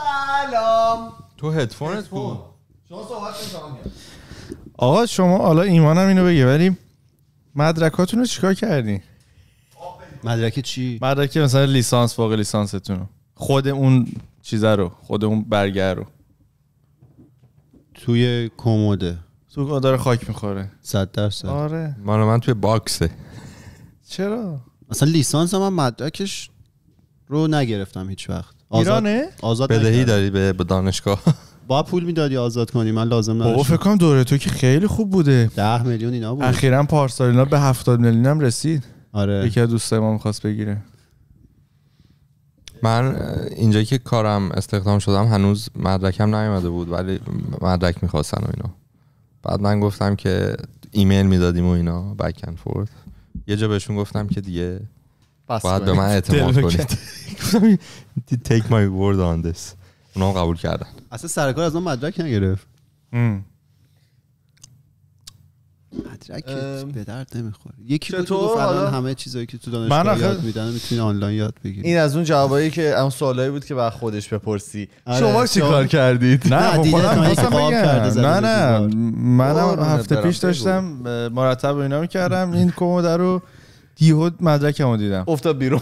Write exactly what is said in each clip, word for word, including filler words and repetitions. سلام. تو هدفونت بود. شما صحبت نمی‌کنم. آقا شما حالا ایمانم اینو بگه ولی مدرکاتون رو چیکار کردین؟ مدرک چی؟ مدرک مثلا لیسانس، فوق لیسانستون رو. خود اون چیزا رو، خود اون برگر رو. توی کموده. تو داره خاک می‌خوره. صد درصد. آره. مال من توی باکسه. چرا؟ مثلا لیسانس من مدرکش رو نگرفتم هیچ وقت. ایرانه؟ آزاد بدهی داری به دانشگاه. با پول میدادی آزاد کنی، من لازم نداشتم. فکر کنم دوره تو که خیلی خوب بوده. ده میلیون اینا بود. اخیراً پارسال اینا به هفتاد میلیون هم رسید. آره. یکی از دوستای ما می‌خواست بگیره. من اینجا که کارم استخدام شدم هنوز مدرکم نیومده بود ولی مدرک می‌خواستن و اینا. بعد من گفتم که ایمیل میدادیم و اینا بک اند فورت. یه جا بهشون گفتم که دیگه باید به من اعتماد کنید. Take my word on this. اونا قبول کردن. اصلا سرکار از من مدرک نگرفت. مدرک به درد نمیخوره. یکی رو تو الان همه چیزایی که تو دانشگاه یاد میدن میتونی آنلاین یاد بگیری. این از اون جوابایی که اون سوالایی بود که بعد خودش بپرسی. شما چیکار کردید؟ نه خودم میگم. نه نه منم هفته پیش داشتم مرتب اینا میکردم این کمد رو یهود مدرکمو دیدم افتاد بیرون.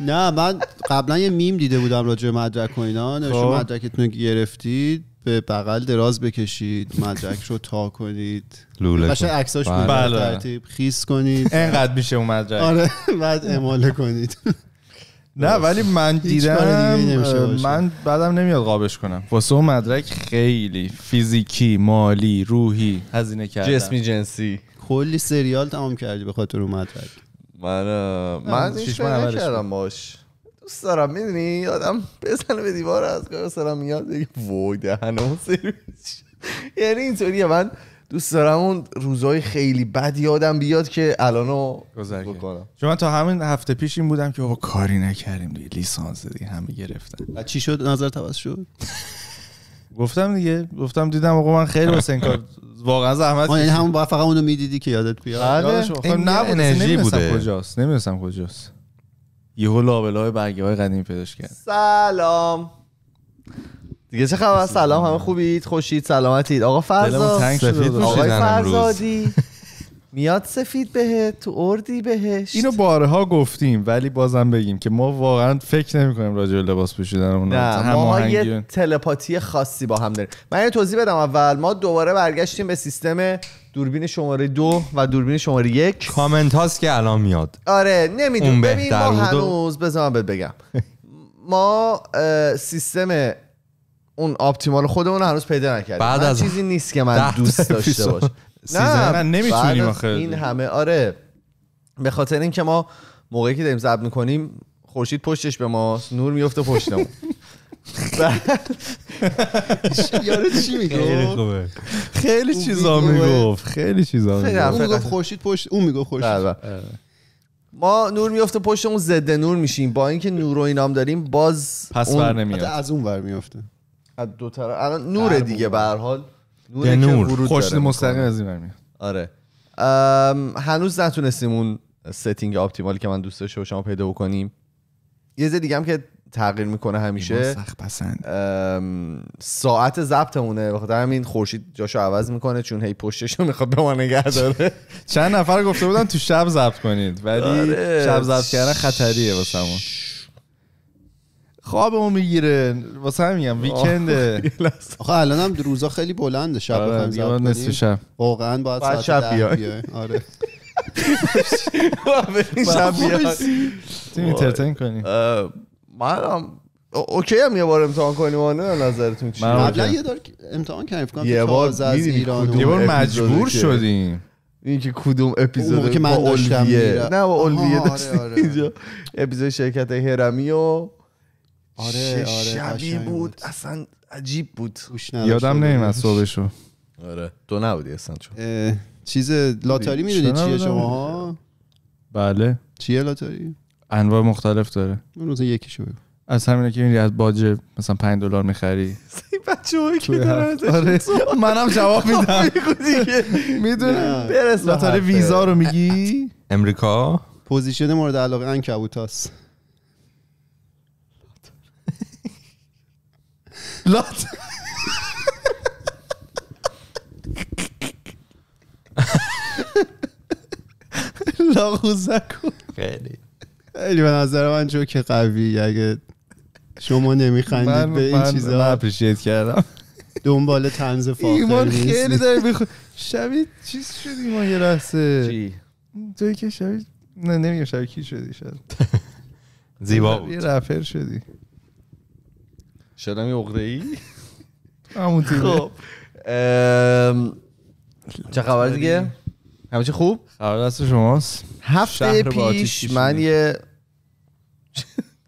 نه من قبلا یه میم دیده بودم راجع به مدرک و اینا، نشون مدرکتون گرفتید به بغل دراز بکشید، مدرک رو تا کنید، باشه عکساش به ترتیب خیس کنید، اینقدر میشه اون مدرک. آره بعد اعمال کنید. نه ولی من دیدم من بعدم نمیاد قابش کنم. واسه اون مدرک خیلی فیزیکی، مالی، روحی هزینه کردم. جسمی، جنسی. کلی سریال تمام کردی به خاطر اون مدرک. من من شش ماه نکردم باش. دوست دارم میدونی آدم بزنه به دیوار از کار سلام میاد دیگه وای دهنم سرویس. یعنی اینطوریه من دوست دارم اون روزای خیلی بد یادم بیاد که الانو بکنم. چون من تا همین هفته پیش این بودم که آقا کاری نکردیم دیگه لیسانس دیگه همه گرفتن. چی شد؟ نظر توسط شد. گفتم دیگه، گفتم دیدم آقا من خیلی واسه این کار واقعا زحمت کشیدم. همون فقط اونو میدیدی که یادت بیاد. این انرژی بوده. کجاست؟ نمیدونم کجاست. یهو لابلای برگه‌های قدیمی پیداش کرد. سلام. دیگه چه خبر؟ سلام، همه خوبید؟ خوشید؟ سلامتید؟ آقا فرزاد، آقای فرزادی میاد سفید بهت تو اردی بهشت. اینو بارها گفتیم ولی بازم بگیم که ما واقعا فکر نمی کنیم راجع به لباس پوشیدن اون. نه ما یه تلپاتی خاصی با هم داریم. من یه توضیح بدم اول، ما دوباره برگشتیم به سیستم دوربین شماره دو و دوربین شماره یک. کامنت هاست که الان میاد. آره نمیدونم ببین ما هنوز بذار بهت بگم. ما سیستم اون اپتیمال خودمون هنوز پیدا نکردیم. من از چیزی نیست که من دوست داشته باشم. نه من نمیتونیم آخه این همه. آره به خاطر اینکه ما موقعی که داریم ضبط میکنیم خورشید پشتش به ما نور میفته پشتمون. یارو چی میگه؟ خیلی چیزا میگفت، خیلی چیزا میگفت. اون گفت خورشید پشت، اون میگه خورشید. ما نور میفته پشتمون، ضد نور میشیم. با اینکه نور و اینام داریم باز پس بر نمیاد. از اون ور میفته. از دو طرف الان نور دیگه به هر حال نوره نور خوشت مستقیم از این برمیاد. آره هنوز نتونستیم اون ستینگ اپتیمالی که من دوست داشته شما پیدا بکنیم. یه چیز دیگه هم که تغییر میکنه همیشه سخت پسند ساعت ضبطمونه. بخاطر همین خورشید جاشو عوض میکنه چون هی پشتشو میخواد به ما نگه داره. چند نفر گفته بودن تو شب ضبط کنید ولی شب ضبط کردن خطریه واسمون. خوابمون میگیره واسه هم میگم ویکنده. آخه الان هم روزا خیلی بلنده، شب بخوایم زبط کنیم واقعا باید ساعت ده بیای. آره شب بیای تیم انترتین کنیم. من هم اوکی هم یه بار امتحان کنیم و نظرتون چیه؟ قبلا یه دار امتحان کنیم یه بار از ایران یه بار مجبور شدیم. این که کدوم اپیزود که من داشتم نه با اولویه داشتیم اینجا اپیزود شرکت هرمی و آره آره شبیه بود اصلا عجیب بود. یادم نمیم از صبحشو. آره تو نبودی اصلا چون چیز لاتاری میدونید چیه شما؟ بله چیه لاتاری؟ انواع مختلف داره. روز یکیشو بگو. از همینه که میری از باجه مثلا پنج دلار میخری. بچه هایی که دارن منم جواب میدم میدونم برس. لاتاری ویزا رو میگی؟ امریکا پوزیشن مورد علاقه انکبوت هست. Lots. لاغوزه کن. خیلی خیلی به نظر من جوک قوی. اگه شما نمیخندید به این چیزا، من اپریشیت کردم. دنبال طنز فاخر ایمان خیلی داری بخو... شبیه چیز شدی ایمان یه لحظه. چی؟ توی که شبیه نه نمیگم شبیه کی شدی. شد زیبا بود. یه رپر شدی. شدم یه عقده‌ای. همون تیمه. خب چه خبر دیگه؟ همه چی خوب؟ خبر دست شماست. هفته پیش من یه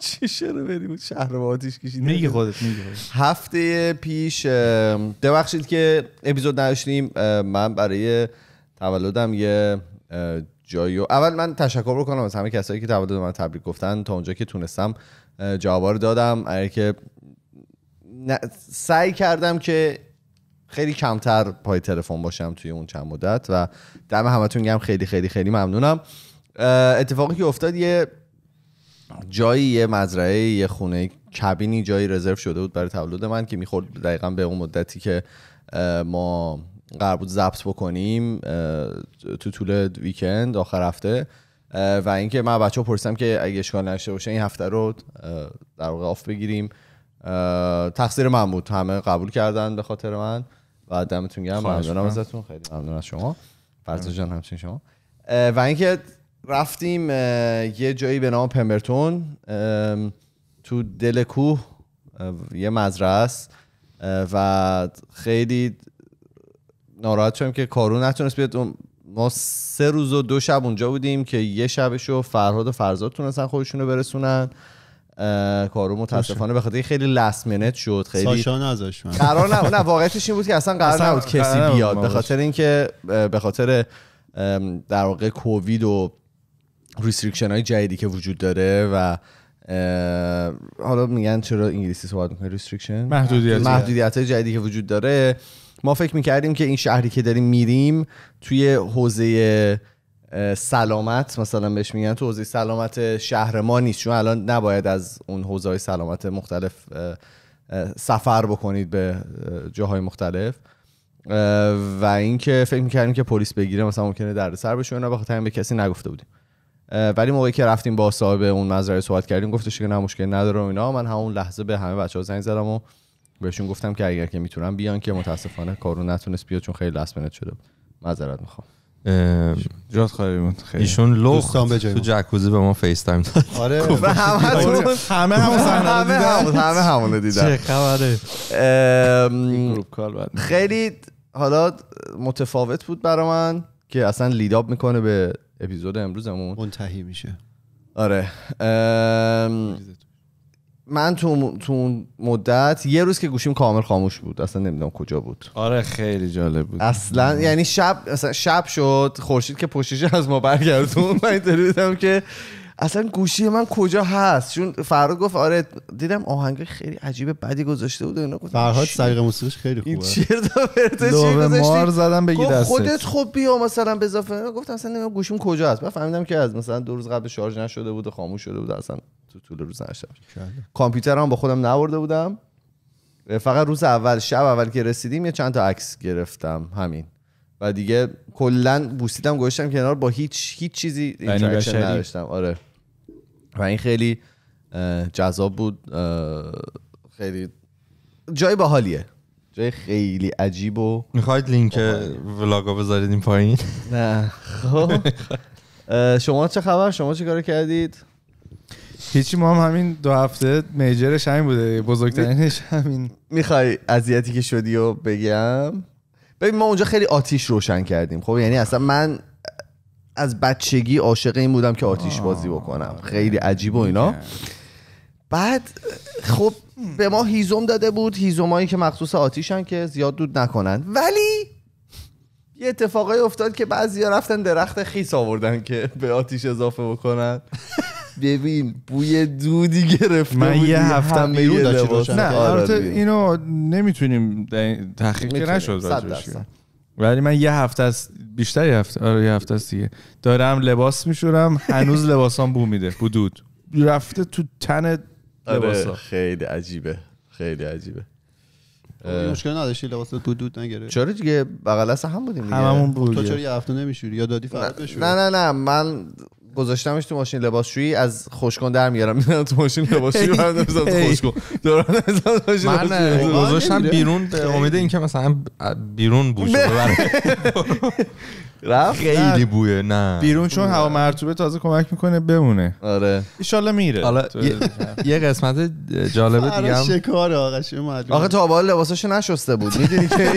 چی شروع بریم شهر با آتیش کشید. میگی خودت میگی. هفته پیش ببخشید که اپیزود نداشتیم. من برای تولدم یه جایو اول من تشکر بکنم از همه کسایی که تولد من تبریک گفتن. تا اونجا که تونستم جوابا رو دادم. اگه که سعی کردم که خیلی کمتر پای تلفن باشم توی اون چند مدت و دم همتون گم. خیلی خیلی خیلی ممنونم. اتفاقی که افتاد یه جایی، یه مزرعه، یه خونه کابینی جایی رزرو شده بود برای تولد من که میخورد دقیقا به اون مدتی که ما قرار بود ضبط بکنیم تو طول ویکند آخر هفته. و اینکه من بچه ها پرسیدم که اگه اشکال نشه باشه این هفته رو در واقع آف بگیریم. تقصیر من بود، همه قبول کردن به خاطر من و دمتون گرم. ممنونم ازتون، خیلی ممنون از شما فرزاد جان، همچنین شما. و اینکه رفتیم یه جایی به نام پمبرتون تو دل کوه، یه مزرعه است و خیلی ناراحت شدم که کارو نتونست بیاد. ما سه روز و دو شب اونجا بودیم که یه شبشو فرهاد و فرزاد تونستن خودشونو برسونن. کارو متاسفانه به خاطر خیلی لاست مینت شد. خیلی ساشا نذاش من قرار نه. نه واقعیتش این بود که اصلا قرار نبود کسی بیاد، به خاطر اینکه به خاطر در واقع کووید و ریستریکشن های جدیدی که وجود داره و حالا میگن چرا انگلیسی صحبت میکنه ریستریکشن، محدودیت محدودیت های جدیدی که وجود داره. ما فکر میکردیم که این شهری که داریم میریم توی حوزه سلامت، مثلا بهش میگن تو حوزه سلامت شهر ما نیست، چون الان نباید از اون حوزه های سلامت مختلف سفر بکنید به جاهای مختلف. و اینکه فکر میکردیم که پلیس بگیره مثلا ممکنه دردسر بشه، اینا بخاطر همین به کسی نگفته بودیم. ولی موقعی که رفتیم با صاحب اون مزرعه صحبت کردیم، گفتش که نه مشکلی نداره اینا. من همون لحظه به همه بچه‌ها زنگ زدم و بهشون گفتم که اگر که میتونم بیان، که متاسفانه کارو نتونست بیاد چون خیلی لاست منیت شده. معذرت میخوام. جات خالی بود. ایشون لخت تو جکوزی به ما فیس تایم داد. آره همه همه همه همون دیدن. چه خبره؟ خیلی حالا متفاوت بود برای من که اصلا لیداب میکنه به اپیزود امروزمون، منتهی میشه. آره من تو تو مدت یه روز که گوشیم کامل خاموش بود، اصلا نمیدونم کجا بود. آره خیلی جالب بود اصلا آه. یعنی شب اصلا شب شد، خورشید که پشتش از ما برگردون. من اینطوری بودم که اصلا گوشی من کجا هست، چون فرهاد گفت آره دیدم آهنگ خیلی عجیبه بدی گذاشته بود اینا. فرهاد سلیقه موسیقیش خیلی خوبه. این چرا پرت چی مار زدم بگی دست خودت خب بیا مثلا به اضافه. گفتم اصلا گوشیم کجا هست. من فهمیدم که از مثلا دو روز قبل شارژ نشده بود و خاموش شده بود، اصلا تو طول روز نشد. کامپیوترم با خودم نبرده بودم، فقط روز اول شب اول که رسیدیم یه چند تا عکس گرفتم همین و دیگه کلا بوسیدم گوشم کنار، با هیچ هیچ چیزی اینتراکشن نداشتم. آره و این خیلی جذاب بود. خیلی جای باحالیه، جای خیلی عجیب. و میخواید لینک ولاگو بذارید این پایین؟ نه خب شما چه خبر؟ شما چه کار کردید؟ هیچی، ما هم همین دو هفته میجرش همین بوده، بزرگترینش همین. میخوای اذیتی که شدی و بگم؟ ببین ما اونجا خیلی آتیش روشن کردیم. خب یعنی اصلا من از بچگی عاشق این بودم که آتیش بازی بکنم، خیلی عجیب و اینا. بعد خب به ما هیزم داده بود، هیزمایی که مخصوص آتیشن که زیاد دود نکنن. ولی یه اتفاقی افتاد که بعضیا رفتن درخت خیس آوردن که به آتیش اضافه بکنن. ببین بوی دودی گرفته من یه هفته میرون داشت. نه البته اینو نمیتونیم تحقیق که نشد راجعش، ولی من یه هفته است بیشتر، یه هفته آره یه هفته است دیگه دارم لباس میشورم، هنوز لباسام بو میده، بو دود رفته تو تن لباسا. آره خیلی عجیبه، خیلی عجیبه. مشکل نداشتی لباس تو دود نگرفت؟ چرا دیگه بغل دست هم بودیم دیگه، هممون بود. تو چرا یه هفته نمیشوری یا دادی فردا بشوری؟ نه نه نه من گذاشتمش تو ماشین لباسشویی، از خشکن در میارم میذارم تو ماشین لباسشویی، بعد میذارم تو خشکن دوران از من گذاشتم بیرون به امید اینکه مثلا بیرون بوشه ببره رفت. خیلی بویه نه بیرون، چون هوا مرطوبه تازه کمک میکنه بمونه. آره ان شاءالله میره. یه قسمت جالب دیگه هم شکار آقاش معلومه، آخه تا بالا لباساشو نشسته بود، میدونی که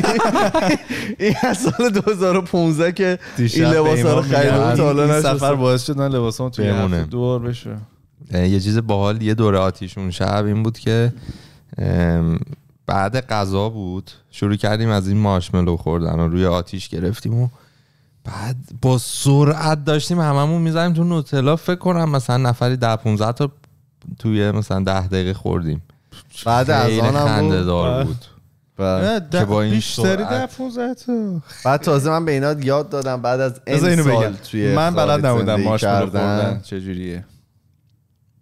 این از سال دو هزار و پانزده که این لباسا رو خریدم تا حالا نشسته. سفر باعث شد من لباسام توی همون دور بشه. یه چیز باحال یه دوره آتیشون شب این بود که بعد غذا بود، شروع کردیم از این مارشملو خوردن و روی آتیش گرفتیم و بعد با سرعت داشتیم هممون می‌زدیم تو نوتلا. فکر کنم مثلا نفری ده پانزده تا توی مثلا ده دقیقه خوردیم. بعد از آن هم خنده دار بود. که با این بیشتری ده پانزده تا. بعد تازه من به اینا یاد دادم بعد از این سال توی من بلد نبودم مارشملو خوردن چجوریه.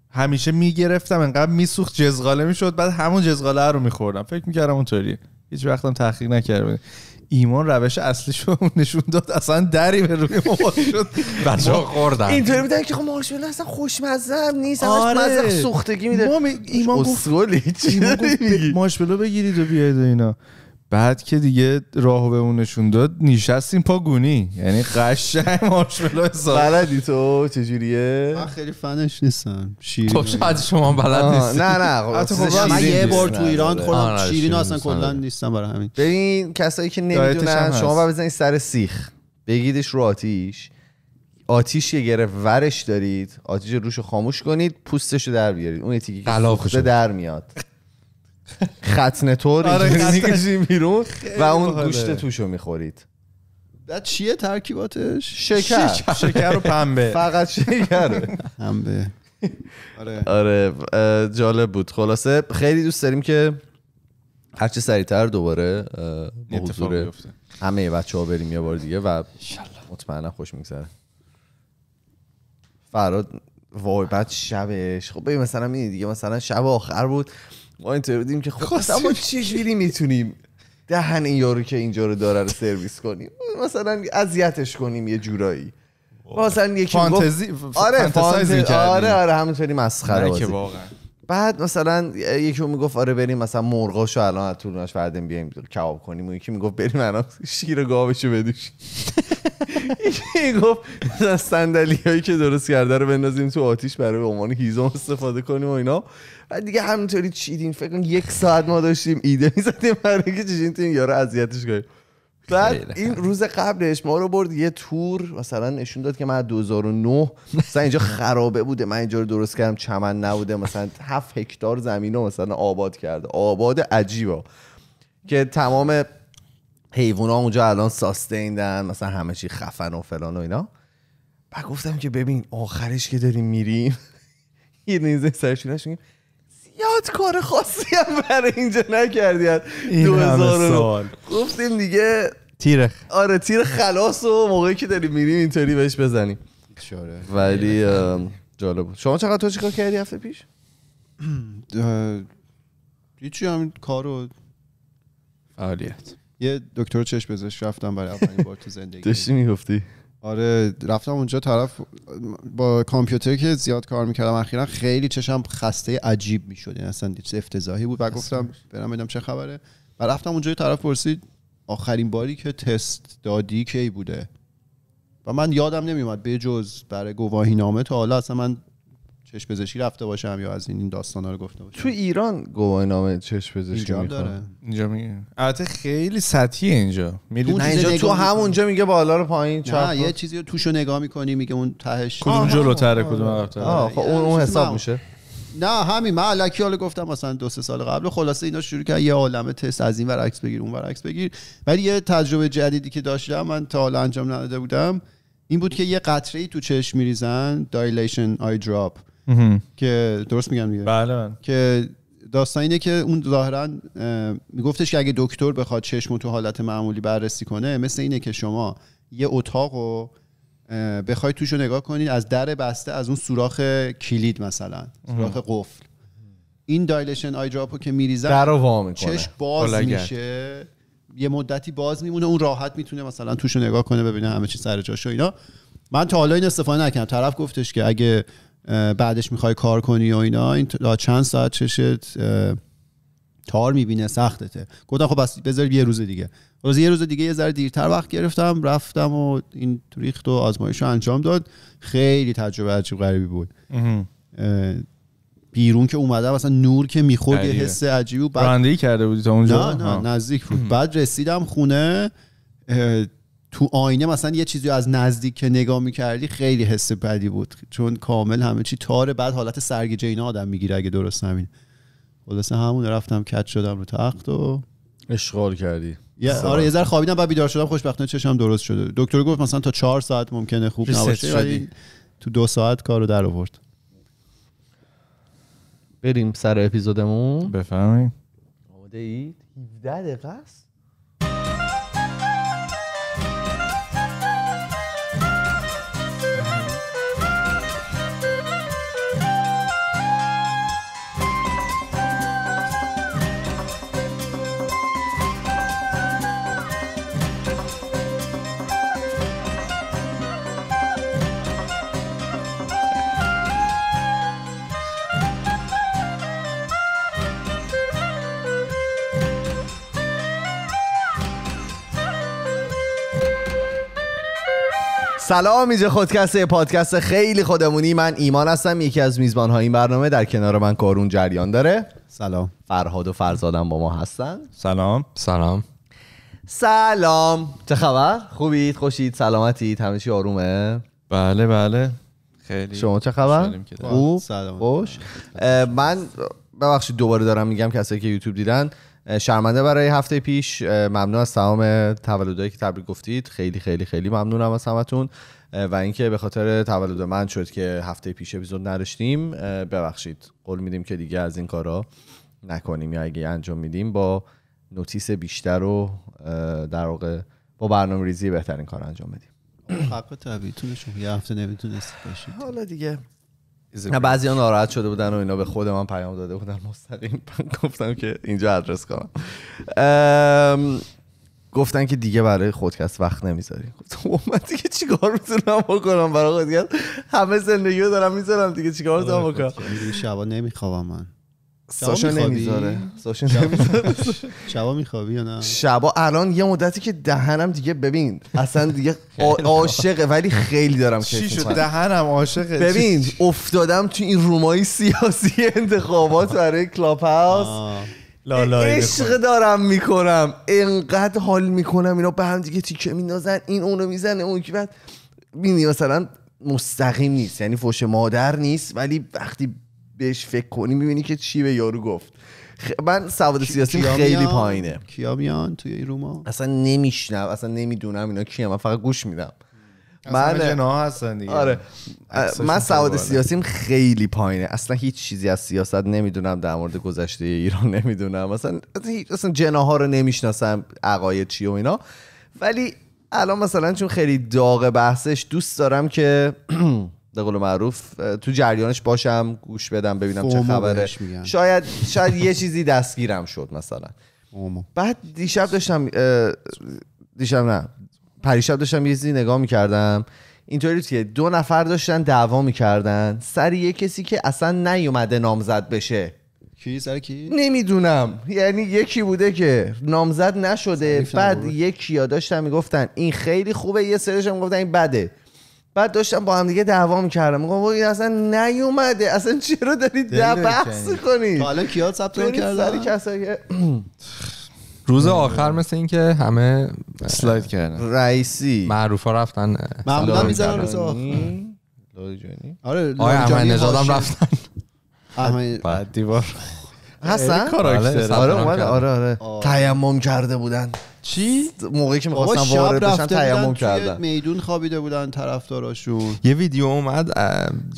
همیشه میگرفتم انقدر میسوخت جزغاله میشد، بعد همون جزغاله رو میخوردم. فکر میکردم اونطوریه. هیچ وقتم تحقیق نکردم. ایمان روش اصلیش رو نشون داد، اصلا دری به روی ما شد بچه ها خوردن. اینطوری بودن که خب مارشملو اصلا خوشمزه نیست، آره. اصلا مزه سوختگی میده. ما می... ایمان گفت مارشملو بگیرید و بیاید و اینا. بعد که دیگه راهو به اون نشون داد نشستیم پاگونی، یعنی قشنگ مارشملو حساب. بلدی تو چجوریه؟ من خیلی فنش نیستم. شیرین تو شاید شما بلد نیستی. نه نه خب من یه بار تو ایران خوردم شیرین اصلا کلا نیستم. برای همین ببین کسایی که نمیدونن شما بعد بزنید سر سیخ بگیدش رو آتیش، آتیش یه گره ورش دارید، آتیش روشو خاموش کنید، پوستشو در بیارید، اون تیکه که سوخته در میاد ختنه طور اینجوری بیرون و اون گوشت توشو میخورید. بعد چیه ترکیباتش؟ شکر شکر و پنبه، فقط شکر پنبه. آره آره جالب بود. خلاصه خیلی دوست داریم که هر چه سریعتر دوباره به حضور همه بچه‌ها بریم یه بار دیگه و ان شاءالله مطمئنا خوش میگذره. فراد وای بعد شبش خب ببین مثلا می‌بینی دیگه، مثلا شب آخر بود ما اینطور بودیم که خب اما چجوری میتونیم دهن این یارو که اینجا رو داره رو سرویس کنیم، مثلا اذیتش کنیم یه جورایی، مثلا یکی فانتزی آره فانتزی می‌کردیم، آره آره همونطوری مسخره بازی. بعد مثلا یکی اون میگفت آره بریم مثلا مرغاشو الان از تورناش فردن بیایم کباب کنیم، اون یکی میگفت بریم الان شیر گاوشو بدوشیم، یکی گفت مثلا صندلیایی که درست کرده رو بندازیم تو آتیش برای به عنوان هیزم استفاده کنیم و اینا. بعد دیگه همینطوری چیدین، فکر کنم یک ساعت ما داشتیم ایده می‌زدیم برای اینکه چجوری این یارو اذیتش کنیم. بعد این روز قبلش ما رو برد یه تور، مثلا نشون داد که من دو هزار و نه مثلا اینجا خرابه بوده، من اینجا رو درست کردم، چمن نبوده، مثلا هفت هکتار زمین رو مثلا آباد کرده، آباد عجیبا که تمام حیوان ها اونجا الان ساستیندن، مثلا همه چی خفن و فلان و اینا. بعد گفتم که ببین آخرش که داریم میریم یه نیزه سرشونش میگیم یاد کار خاصی هم برای اینجا نکردید. دو هزار و نه گفتیم دیگه تیره، آره تیره خلاص، و موقعی که داریم میریم اینطوری بهش بزنیم. ولی جالب بود. شما چقدر تو چیکار کردی هفته پیش؟ هیچی، همین کار و فعالیت. یه دکتر چشم پزشک رفتم برای اولین بار تو زندگی. داشتی میگفتی؟ آره رفتم اونجا، طرف با کامپیوتر که زیاد کار میکردم اخیرا خیلی چشم خسته عجیب میشد، این اصلا چیز افتضاحی بود. و گفتم برم بدم چه خبره. و رفتم اونجا طرف پرسید آخرین باری که تست دادی کی بوده و من یادم نمیومد به جز برای گواهی نامه تا حالا اصلا من چشم پزشکی رفته باشم یا از این داستانا رو گفته باشم. تو ایران گواهی نامه چشم پزشکی میخواد اینجا میگه، البته خیلی سطحیه اینجا، میدونی اینجا تو همونجا میگه بالا رو پایین چپ، یه چیزی رو توشو نگاه میکنی میگه اون تهش کدوم جلوتره کدوم عقب‌تره. آه خب اون اون حساب میشه. نه همین من الکی حالا گفتم مثلا دو سه سال قبل. خلاصه اینا شروع کردن یه عالمه تست، از این ور عکس بگیر اون ور عکس بگیر. ولی یه تجربه جدیدی که داشتم من تا حالا انجام نداده بودم این بود که یه قطره‌ای تو چشم میریزن، دایلیشن آی دراپ که درست میگم دیگه؟ بله. که داستان اینه که اون ظاهرا میگفتش که اگه دکتر بخواد چشمو تو حالت معمولی بررسی کنه، مثل اینه که شما یه اتاقو بخواید توشو نگاه کنید از در بسته، از اون سوراخ کلید مثلا سوراخ قفل، این دایلیشن آی دراپو که میریزه درو وا میکنه، چش باز میشه، یه مدتی باز میمونه، اون راحت میتونه مثلا توشو نگاه کنه ببینه همه چی سر جاش و اینا. من تا حالا این استفاده نکردم. طرف گفتش که اگه بعدش میخوای کار کنی و اینا، این تا چند ساعت چشت تار میبینه، سختته. گفتم خب بس بذار یه روز دیگه. روز یه روز دیگه یه ذره دیرتر وقت گرفتم، رفتم و این ریخت و آزمایشو انجام داد. خیلی تجربه عجیب غریبی بود. بیرون که اومدم مثلا نور که میخورد یه حس عجیبی بود. رانندگی کرده بودی تا اونجا؟ نه نه نزدیک بود. بعد رسیدم خونه، تو آینه مثلا یه چیزی از نزدیک که نگاه میکردی خیلی حس بدی بود، چون کامل همه چی تاره. بعد حالت سرگیجه اینا آدم میگیره اگه درست همین. خلاصه همون رفتم کج شدم رو تخت و اشغال کردی. یا آره یه ذره خوابیدم بعد بیدار شدم، خوشبختانه چشم درست شده. دکتر گفت مثلا تا چهار ساعت ممکنه خوب نباشه، ولی تو دو ساعت کارو در آورد. بریم سر اپیزودمون. بفرمایید. آماده اید؟ هفده دقیقه است. سلام، اینجا خودکست، پادکست خیلی خودمونی. من ایمان هستم، یکی از میزبان‌های این برنامه. در کنار من کارون جریان داره. سلام. فرهاد و فرزادم با ما هستن. سلام. سلام. سلام. چه خبر؟ خوبید؟ خوشید؟ سلامتید؟ همه چی آرومه؟ بله بله. خیلی. شما چه خبر؟ خوب. خوش. من ببخشید دوباره دارم میگم، کسایی که یوتیوب دیدن شرمنده برای هفته پیش. ممنون از تمام تولدایی که تبریک گفتید. خیلی خیلی خیلی ممنونم از همتون، و اینکه به خاطر تولد من شد که هفته پیش اپیزود نداشتیم. ببخشید، قول میدیم که دیگه از این کارا نکنیم، یا اگه انجام میدیم با نوتیس بیشتر و در واقع با برنامه‌ریزی بهترین کار انجام بدیم. حق تبعیتونشون یه هفته نمیتونست باشید. حالا دیگه نه، بعضیا ناراحت شده بودن و اینا، به خود من پیام داده بودن مستقیم. گفتم که اینجا آدرس کنم، گفتن که دیگه برای خودکست وقت نمیذاری. گفتم من دیگه چیکار میتونم بکنم برای خودکست؟ همه زندگیو دارم میذارم دیگه، چیکار میتونم بکنم؟ شبا نمیخوابم من. ساشا نمیذاره. ساشا نمیذاره. شبا میخوابی یا نه؟ شبا الان یه مدتی که دهنم دیگه، ببین اصلا دیگه عاشقه، ولی خیلی دارم که چی شد دهنم عاشقه. ببین افتادم تو این رومای سیاسی انتخابات برای کلاب هاوس، عشق دارم میکنم، انقدر حال میکنم. اینا به هم دیگه تیکه میندازن، این اونو میزنه اون کی. بعد ببینی مثلا مستقیم نیست، یعنی فوش مادر نیست، ولی وقتی بهش فکر کنی میبینی که چی به یارو گفت. خ... من سواد سیاسی خیلی پایینه. کیا میان توی این روما؟ اصلا نمیشنم، اصلا نمیدونم اینا کیه، من فقط گوش میدم. من جناح هستن دیگه. آره. من سواد سیاسیم خیلی پایینه، اصلا هیچ چیزی از سیاست نمیدونم، در مورد گذشته ایران نمیدونم، اصلا اصلا جناحا رو نمیشناسم، عقاید چی و اینا. ولی الان مثلا چون خیلی داغ بحثش، دوست دارم که به قول معروف تو جریانش باشم، گوش بدم ببینم چه خبره. شاید شاید یه چیزی دستگیرم شد مثلا. اومو. بعد دیشب داشتم دیشب نه پریشب داشتم یه چیزی نگاه می‌کردم، اینطوری که دو نفر داشتن دعوا می‌کردن سر یه کسی که اصلا نیومده نامزد بشه. کی سر کی؟ نمیدونم، یعنی یکی بوده که نامزد نشده. بعد یکی‌ها داشتن میگفتن این خیلی خوبه، یه سریشون میگفتن این بده. بعد داشتم با هم دیگه دعوا می‌کردم، میگم این اصلا نیومده، اصلا چرا دارید بحث کنید؟ حالا کیا ثبت کردن؟ روز آخر مثل این که همه اسلاید کردن، رئیسی معروفا رفتن، معمولا میذارن روز آخر. لاریجانی آره، لاریجانی نژادم رفتن. بعد دیوار حسن کاراکتر آره اومد. آره آره تیمم کرده بودن. چی؟ موقعی که می‌خواستم وارد بشن تیمم کردن، میدون خوابیده بودن طرفداراشون. یه ویدیو اومد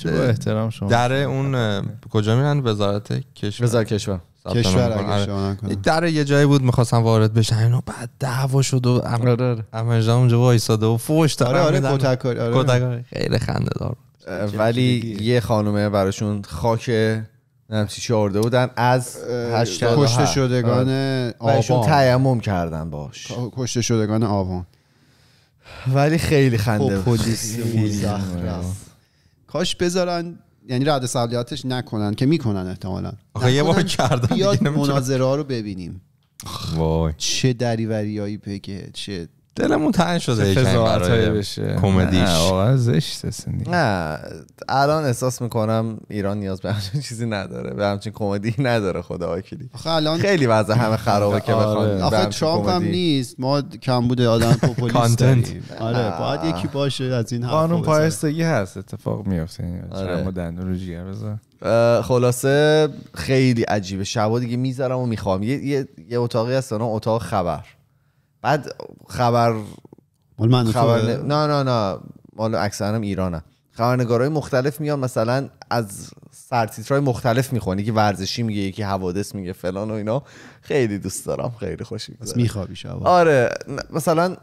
احترام شما در اون کجا میرن وزارت کشور وزارت کشور کشور در یه جایی بود، می‌خواستم وارد بشن، بعد دعوا شد و امجدام اونجا وایساده و فوش داد. آره کتککاری آره، خیلی خنده‌دار بود. ولی یه خانومه براشون خاک نمسی چهارده بودن از کشته شدگان آبان بهشون تیمم کردن باش کشته شدگان آبان. ولی خیلی خنده پلیس کاش بذارن، یعنی رد سبلیاتش نکنن که میکنن احتمالا. آخه یه بار کردن بیاد مناظره ها رو ببینیم. وای چه دریوریایی پیکه، چه دلمون تنگ شده خزاعتایی بشه کمدیش. آقا زشت هستند. نه الان احساس میکنم ایران نیاز به همچین چیزی نداره، به همچین کمدی نداره خدا وکیلی. الان خیلی وضع همه خرابه که بخوام. آخه ترامپ هم نیست، ما کم بوده آدم پاپولیست کانتنت. آره باید یکی باشه از این حرفا. قانون پایستگی هست اتفاق میفته. آره ما دندون رو جیگر بزن. خلاصه خیلی عجیبه. شبا دیگه میذارم و میخوام. یه یه اتاقی هست اون اتاق خبر. بعد خبر خبر نه نه نه مال اکثرم ایرانه. خبرنگارای مختلف میان مثلا از سرتیترهای مختلف میخونی که ورزشی میگه، یکی حوادث میگه، فلان و اینا. خیلی دوست دارم، خیلی خوش میگذره. میخوابی شب؟ آره مثلا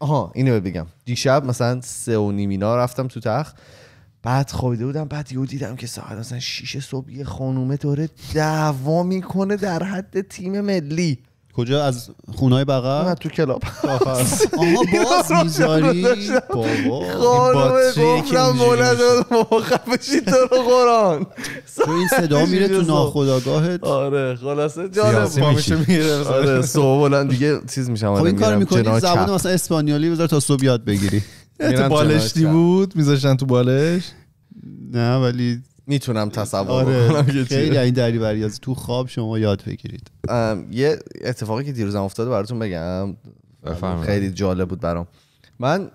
آها اینو بگم، دیشب مثلا سه و نیم اینا رفتم تو تخت، بعد خوابیده بودم، بعد یهو دیدم که ساعت مثلا شیش صبح یه خانومه داره دعوا میکنه در حد تیم ملی. کجا؟ از خونهای بغل؟ نه تو کلاب. آها باز میذاری بابا. خانومه گفتم مولد مخفشی تو رو قرآن. تو این صدا میره تو ناخودآگاهت. آره خلاصه جالب میشه میره. آره صبح بلند دیگه چیز میشم. خب این کار میکنی زبان مثلا اسپانیولی بذار تا صبح یاد بگیری. تو بالشتی بود میذاشتن تو بالش؟ نه ولی میتونم تصور کنم. خیلی این دریوری از تو خواب شما یاد بگیرید. یه اتفاقی که دیروزم افتاده براتون بگم، خیلی جالب بود برام. من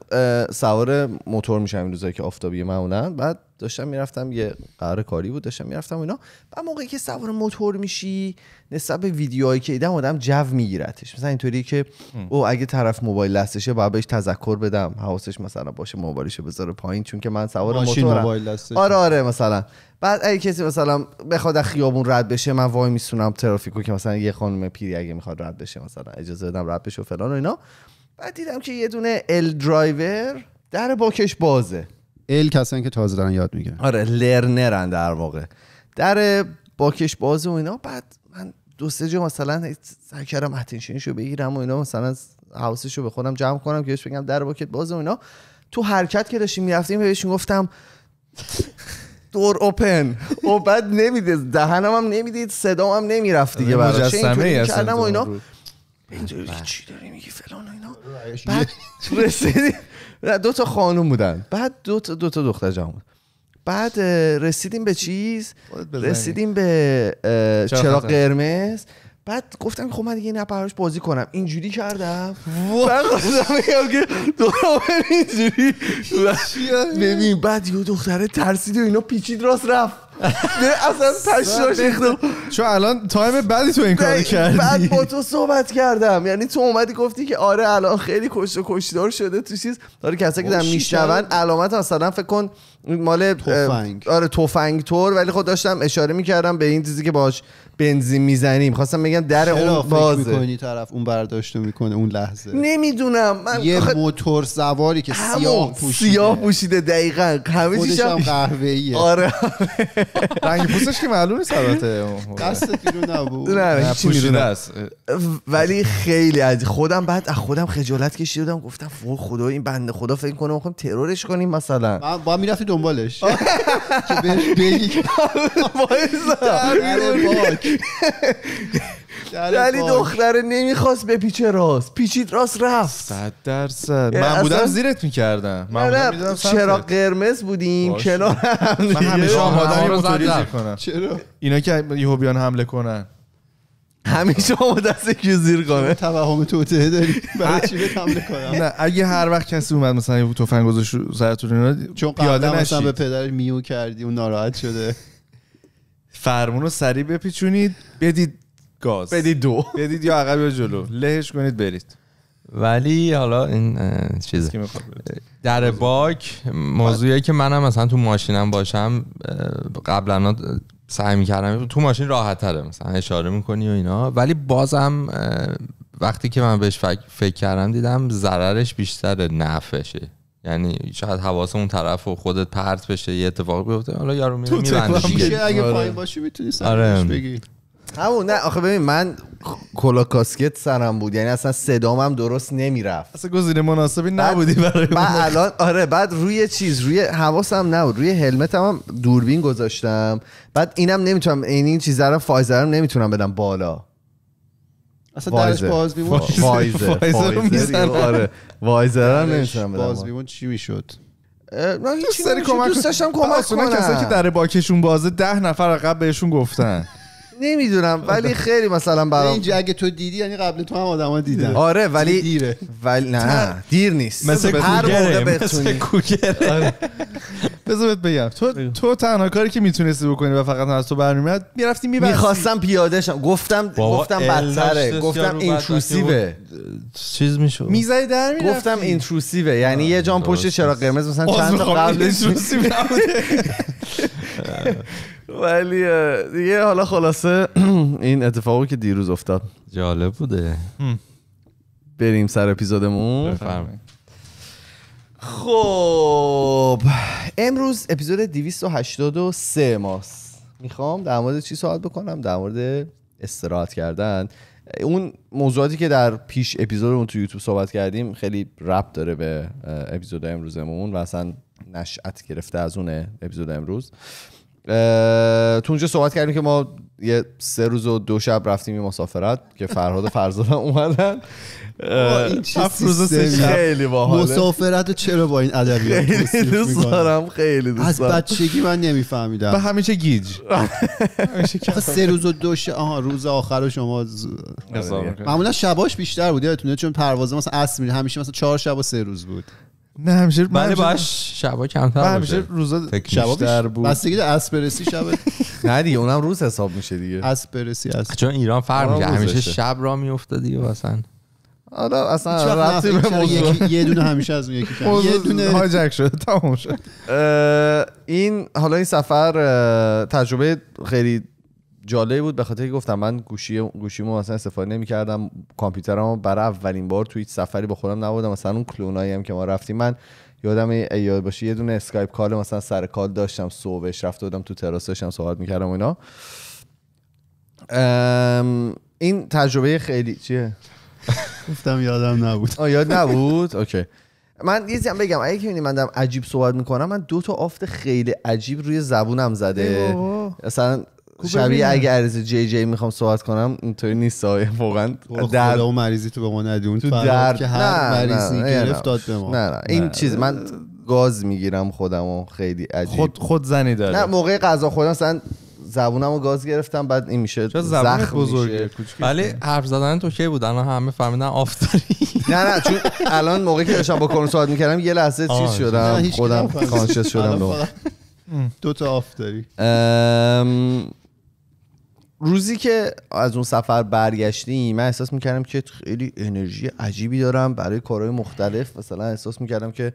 سوار موتور میشم این روزایی که آفتابی معمولا، بعد داشتم میرفتم، یه قرار کاری بود داشتم میرفتم اینا. بعد موقعی که سوار موتور میشی نسبت به ویدیوهایی که دیدم آدم جو میگیرتش، مثلا اینطوری که او اگه طرف موبایل دستشه باید بهش تذکر بدم حواسش مثلا باشه موبایلشو بذاره پایین چون که من سوار موتورم. آره آره مثلا بعد اگه کسی مثلا بخواد از خیابون رد بشه من وای میسونم ترافیکو که مثلا یه خانم پیری اگه میخواد رد بشه مثلا اجازه بدم رد بشه و فلان و اینا. بعد دیدم که یه دونه ال درایور در باکش بازه. ال کسایی که تازه دارن یاد میگیرن. آره لرنرن در واقع. در باکش بازه و اینا. بعد من دو سه جا مثلا سعی کردم اتنشنشو بگیرم و اینا، مثلا حواسشو به خودم جمع کنم که بهش بگم در باکت بازه و اینا. تو حرکت که داشتیم میرفتیم بهش گفتم دور اوپن و بعد نمیدید دهنم هم نمیدید صدام هم نمیرفت دیگه براش. اینطوری کردم و اینا. اینجوری چی داری میگی فلان و اینا. بعد رسیدیم دو تا خانوم بودن، بعد دو تا دو تا دختر جمع بود. بعد رسیدیم به چیز، رسیدیم به چراغ قرمز. بعد گفتم خب من دیگه اینا براش بازی کنم، اینجوری کردم. بعد گفتم که دورا اینجوری ببین. بعد یه دختره ترسید و اینا پیچید راست رفت. اصلا پشتاش ریختم چون الان تایم بعدی تو این کارو کردی. بعد با تو صحبت کردم، یعنی تو اومدی گفتی که آره الان خیلی کشت و کشتار شده تو چیز. آره کسایی که دارن میشنون علامت مثلا فکر کن مال تفنگ. آره تفنگ تور. ولی خود داشتم اشاره میکردم به این چیزی که باش بنزین میزنیم، خواستم بگم در اون بازه. فکر میکنی طرف اون برداشتو میکنه اون لحظه؟ نمیدونم من یه آخد... موتور سواری که سیاه پوشیده، سیاه پوشیده دقیقاً، همه چیزم قهوه‌ایه. آره رنگ پوستش که معلوم نیست البته، دستت رو نبود نه چی میدونه است. ولی خیلی از خودم بعد از خودم خجالت کشیدم، گفتم فوق خدا این بنده خدا فکر کنه میخوام ترورش کنیم مثلا. من با میرفتی دنبالش که بهش بگی وایسا. ولی دختره نمیخواست به پیچه راست، پیچید راست رفت. صد درصد من بودم زیرت میکردم. من چرا قرمز بودیم کنار هم دیگه. من همیشه آمادم یه موتوری زیر کنم. چرا اینا که یهو بیان حمله کنن همیشه آماده است که زیر کنه. توهم توطئه داری برای چی بهت حمله کنم؟ نه اگه هر وقت کسی اومد مثلا یهو تفنگ گذاشت سرتون اینا چون قبلا مثلا به پدر میو کردی اون ناراحت شده، فرمون رو سریع بپیچونید، بدید گاز، بدید دو، بدید یا عقب یا جلو، لهش کنید برید. ولی حالا این چیز در باک موضوعیه که منم مثلا تو ماشینم باشم قبلا سعی میکردم تو ماشین راحت تره، مثلا اشاره میکنی و اینا. ولی بازم وقتی که من بهش فکر کردم دیدم ضررش بیشتر نفعشه. یعنی شاید حواس اون طرف و خودت پرت بشه یه اتفاقی بیفته، حالا یارو میره میبنده شیشه، اگه پای باشی میتونی سرش بگی همون. نه آخه ببین من کلا کاسکت سرم بود، یعنی اصلا صدامم درست نمیرفت، اصلا گزینه مناسبی نبودی برای من الان. آره بعد روی چیز روی حواسم نبود، روی هلمتم هم دوربین گذاشتم، بعد اینم نمیتونم این این چیزا رو فایزرم نمیتونم بدم بالا، اصلا درش باز بیمون فایزر فایزر آره وایزر هم نمیتونم بدم باز بیمون چی میشد. من هیچ سری کمک داشتم کمک کنم، کسایی که در باکشون بازه ده نفر عقب بهشون گفتن نمیدونم، ولی خیلی مثلا برام اینجا اگه تو دیدی یعنی قبل تو هم آدما دیدن. آره ولی دیره. ولی نه دیر نیست، مثل کوگره، مثل کوگره. بذار بگم تو تو تنها کاری که میتونستی بکنی و فقط از تو برمیاد میرفتی میبستی. میخواستم پیاده شم، گفتم گفتم بدتره، گفتم اینتروسیو چیز میشد میزای در میرفت، گفتم اینتروسیو یعنی یه جام پشت چراغ قرمز مثلا چند تا قبل اینتروسیو نبوده. ولی دیگه حالا خلاصه این اتفاقی که دیروز افتاد جالب بوده. بریم سر اپیزودمون. خب امروز اپیزود دویست و هشتاد و سه ماست. میخوام در مورد چی صحبت بکنم؟ در مورد استراحت کردن. اون موضوعاتی که در پیش اپیزودمون تو یوتیوب صحبت کردیم خیلی ربط داره به اپیزود امروزمون و اصلا نشأت گرفته از اون اپیزود امروز. تو اونجا صحبت کردیم که ما یه سه روز و دو شب رفتیم این مسافرت که فرهاد و فرزانه اومدن. این هفت روز و سه شب خیلی باحاله. مسافرت چرا با این ادبیات خیلی دوست دارم، خیلی دوست دارم. از بچگی من نمیفهمیدم. به همیشه گیج. سه روز و دو شب آها روز آخر شما معمولا شباش بیشتر بود یادتونه، چون پرواز مثلا اصل همیشه مثلا چهار شب و سه روز بود. نه همیشه بله باش شبا کمتر باشه، همیشه روزا شبا بود بستگی به اسپرسی شب. نه دیگه اونم روز حساب میشه دیگه، اسپرسی است چون ایران فرق میکنه، همیشه شب را میافته دیگه مثلا. حالا اصلا رابطه به موضوع یه دونه همیشه از اون یکی یه دونه هاجک شده تمام شد. این حالا این سفر تجربه خیلی جالبی بود به خاطر اینکه گفتم من گوشی گوشیمو اصلا استفاده نمی‌کردم، کامپیوترمو برای اولین بار توی سفری با خودم نبودم. مثلا اون کلونایی هم که ما رفتیم من یادم ایاد باشه یه دونه اسکایپ کال مثلا سر کال داشتم، صبحش رفته بودم تو تراس داشتم صحبت می‌کردم و اینا. این تجربه خیلی چیه گفتم یادم نبود. آ یاد نبود اوکی. من یه چیزی بگم، اگه ببینید من دارم عجیب صحبت می‌کنم، من دو تا آفت خیلی عجیب روی زبونم زده. مثلا شبیه اگه عریض جی جی میخوام صحبت کنم اینطوری نیست واقعا. درد و مریضی تو به ما ندیون تو درد که هر مریضی گرفت داد به ما. نه نه این چیز من گاز میگیرم خودمو خیلی عجیب خود خود زنی داره. نه موقع غذا خودم مثلا زبونمو گاز گرفتم بعد این میشه زخم بزرگه کوچیک. ولی حرف زدن تو کی بود الان همه فهمیدن آفتاری. نه نه چون الان موقعی که داشتم با کارون صحبت میکردم یه لحظه چیز شدم خودم کانشس شدم. دو تا آفتاری. روزی که از اون سفر برگشتیم من احساس میکردم که خیلی انرژی عجیبی دارم برای کارهای مختلف، مثلا احساس میکردم که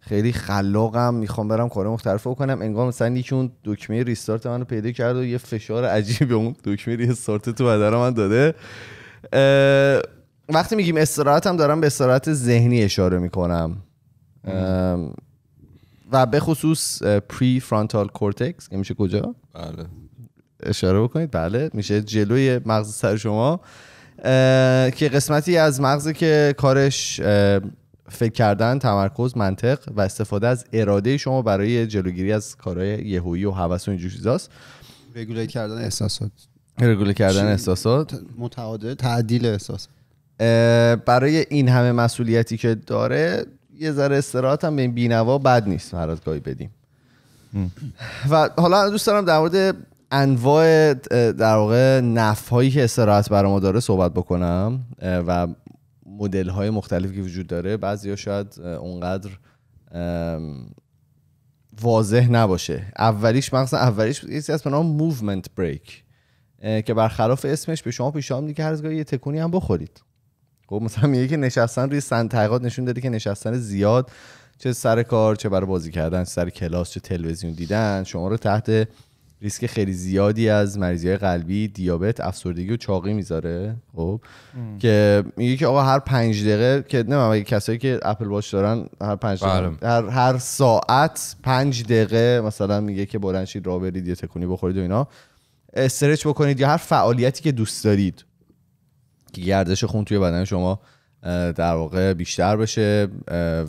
خیلی خلاقم، میخوام برم کارهای مختلف رو کنم. انگار مثلا یکی اون دکمه ریستارت منو پیدا کرد و یه فشار عجیبی به اون دکمه ریستارت تو بدن من داده. وقتی میگیم استراحتم دارم به استراحت ذهنی اشاره میکنم و به خصوص پری فرانتال کورتکس که میشه کجا؟ بله اشاره بکنید. بله میشه جلوی مغز سر شما که قسمتی از مغز که کارش فکر کردن، تمرکز، منطق و استفاده از اراده شما برای جلوگیری از کارهای یهویی و هوس و اینجور چیزاست. رگوله کردن احساسات، رگوله کردن احساسات، متعادل تعدیل احساس. برای این همه مسئولیتی که داره یه ذره استراحت هم به این بینوا بد نیست هر از گاهی بدیم. و حالا دوست دارم در مورد انواع در واقع نفع‌هایی که استراحت برای ما داره صحبت بکنم و مدل‌های مختلفی که وجود داره. بعضی‌ها شاید اونقدر واضح نباشه. اولیش مثلا اولیش یه چیزی هست به نام موومنت بریک که برخلاف اسمش به شما پیشنهاد میده که هر از گاهی یه تکونی هم بخورید. خب مثلا میگه که نشستن روی صندلی تحقیقات نشون داده که نشستن زیاد چه سر کار، چه برای بازی کردن، چه سر کلاس، چه تلویزیون دیدن شما رو تحت ریسک خیلی زیادی از مریضی‌های قلبی، دیابت، افسردگی و چاقی میذاره. خب ام. که میگه که آقا هر پنج دقیقه که نه مگه کسایی که اپل واچ دارن هر پنج دقیقه هر, هر ساعت پنج دقیقه مثلا میگه که بلند شید راه برید یا تکونی بخورید و اینا، استرچ بکنید یا هر فعالیتی که دوست دارید که گردش خون توی بدن شما در واقع بیشتر بشه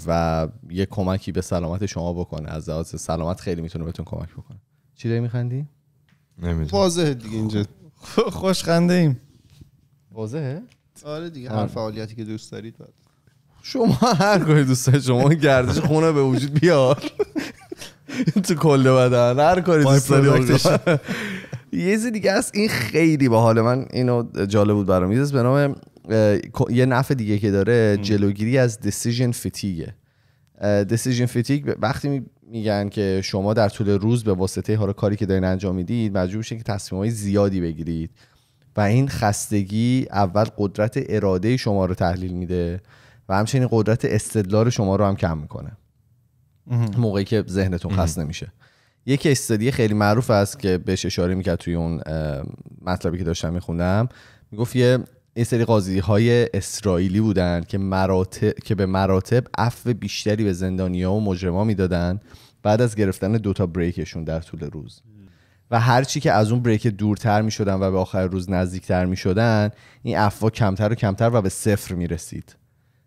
و یه کمکی به سلامت شما بکنه. از لحاظ سلامت خیلی میتونه بهتون کمک بکنه. چی داری میخندی؟ نمیدونم. واضحه دیگه اینجا. خوشخنده ایم. واضحه؟ آره دیگه هر فعالیتی که دوست دارید باید. شما هر کاری دوست دارید، شما گردش خونه به وجود بیار. تو کل بدن هر کاری دوست دارید. یه چیز دیگه است این خیلی باحال، من اینو جالب بود برام. یه چیز به نام یه نفع دیگه که داره جلوگیری از دیسیژن فتیگ. دیسیژن فتیگ وقتی میگن که شما در طول روز به واسطه حالا کاری که دارین انجام میدید مجبور میشین که تصمیم‌های زیادی بگیرید و این خستگی اول قدرت اراده شما رو تحلیل میده و همچنین قدرت استدلال شما رو هم کم میکنه موقعی که ذهنتون خست نمیشه. یک استدی خیلی معروف است که بهش اشاره میکرد توی اون مطلبی که داشتم میخوندم، میگفت یه این سری قاضی‌های اسرائیلی بودن که مراتب که به مراتب عفو بیشتری به زندانی‌ها و مجرما میدادن بعد از گرفتن دو تا بریکشون در طول روز، و هرچی که از اون بریک دورتر میشدن و به آخر روز نزدیکتر میشدن این عفو کمتر و کمتر و به صفر میرسید.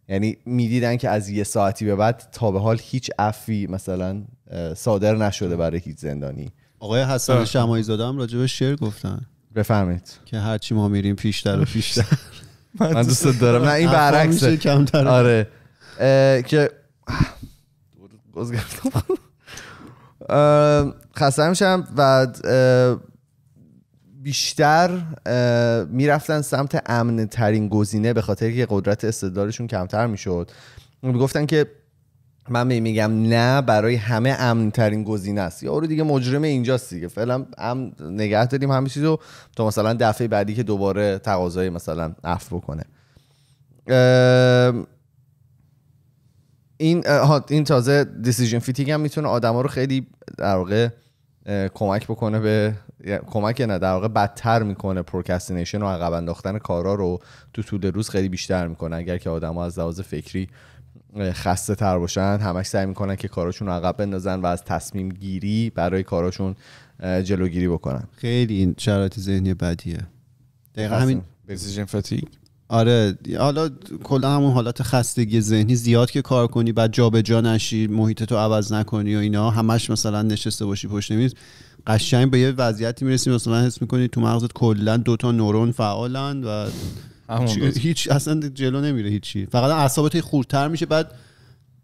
یعنی میدیدن که از یه ساعتی به بعد تا به حال هیچ عفوی مثلا صادر نشده برای هیچ زندانی. آقای حسن شماعی زاده هم راجع به شعر گفتن، بفهمید که هرچی ما میریم پیشتر و پیشتر. من دوست دارم نه این برعکسه کمتر. آره که خسته میشم و بیشتر میرفتن سمت امن ترین گزینه به خاطر که قدرت استدلالشون کمتر میشد. میگفتن که من میگم نه برای همه امن ترین گزینه است، یا رو دیگه مجرم اینجاست دیگه فعلا امن نگه داریم همه چیزو تا مثلا دفعه بعدی که دوباره تقاضای مثلا عفو بکنه. این این تازه دیسیژن فتیگ هم میتونه آدما رو خیلی در واقع کمک بکنه به کمک نه در واقع بدتر میکنه. پروکرستینیشن و عقب انداختن کارا رو تو طول روز خیلی بیشتر میکنه. اگر که آدما از لحاظ فکری خسته تر باشن، همش سعی میکنن که کاراشون رو عقب بندازن و از تصمیم گیری برای کاراشون جلوگیری بکنن. خیلی این شرایط ذهنی بدیه. دقیقاً همین دیسیژن فتیگ. آره حالا کلا همون حالت خستگی ذهنی، زیاد که کار کنی بعد جابجا نشی، محیط تو عوض نکنی و اینا، همش مثلا نشسته باشی پشت میز، قشنگ به یه وضعیتی میرسی مثلا حس میکنی تو مغزت کلا دو تا نورون فعالند و هیچ اصلا جلو نمیره هیچی، فقط اعصابت خردتر میشه. بعد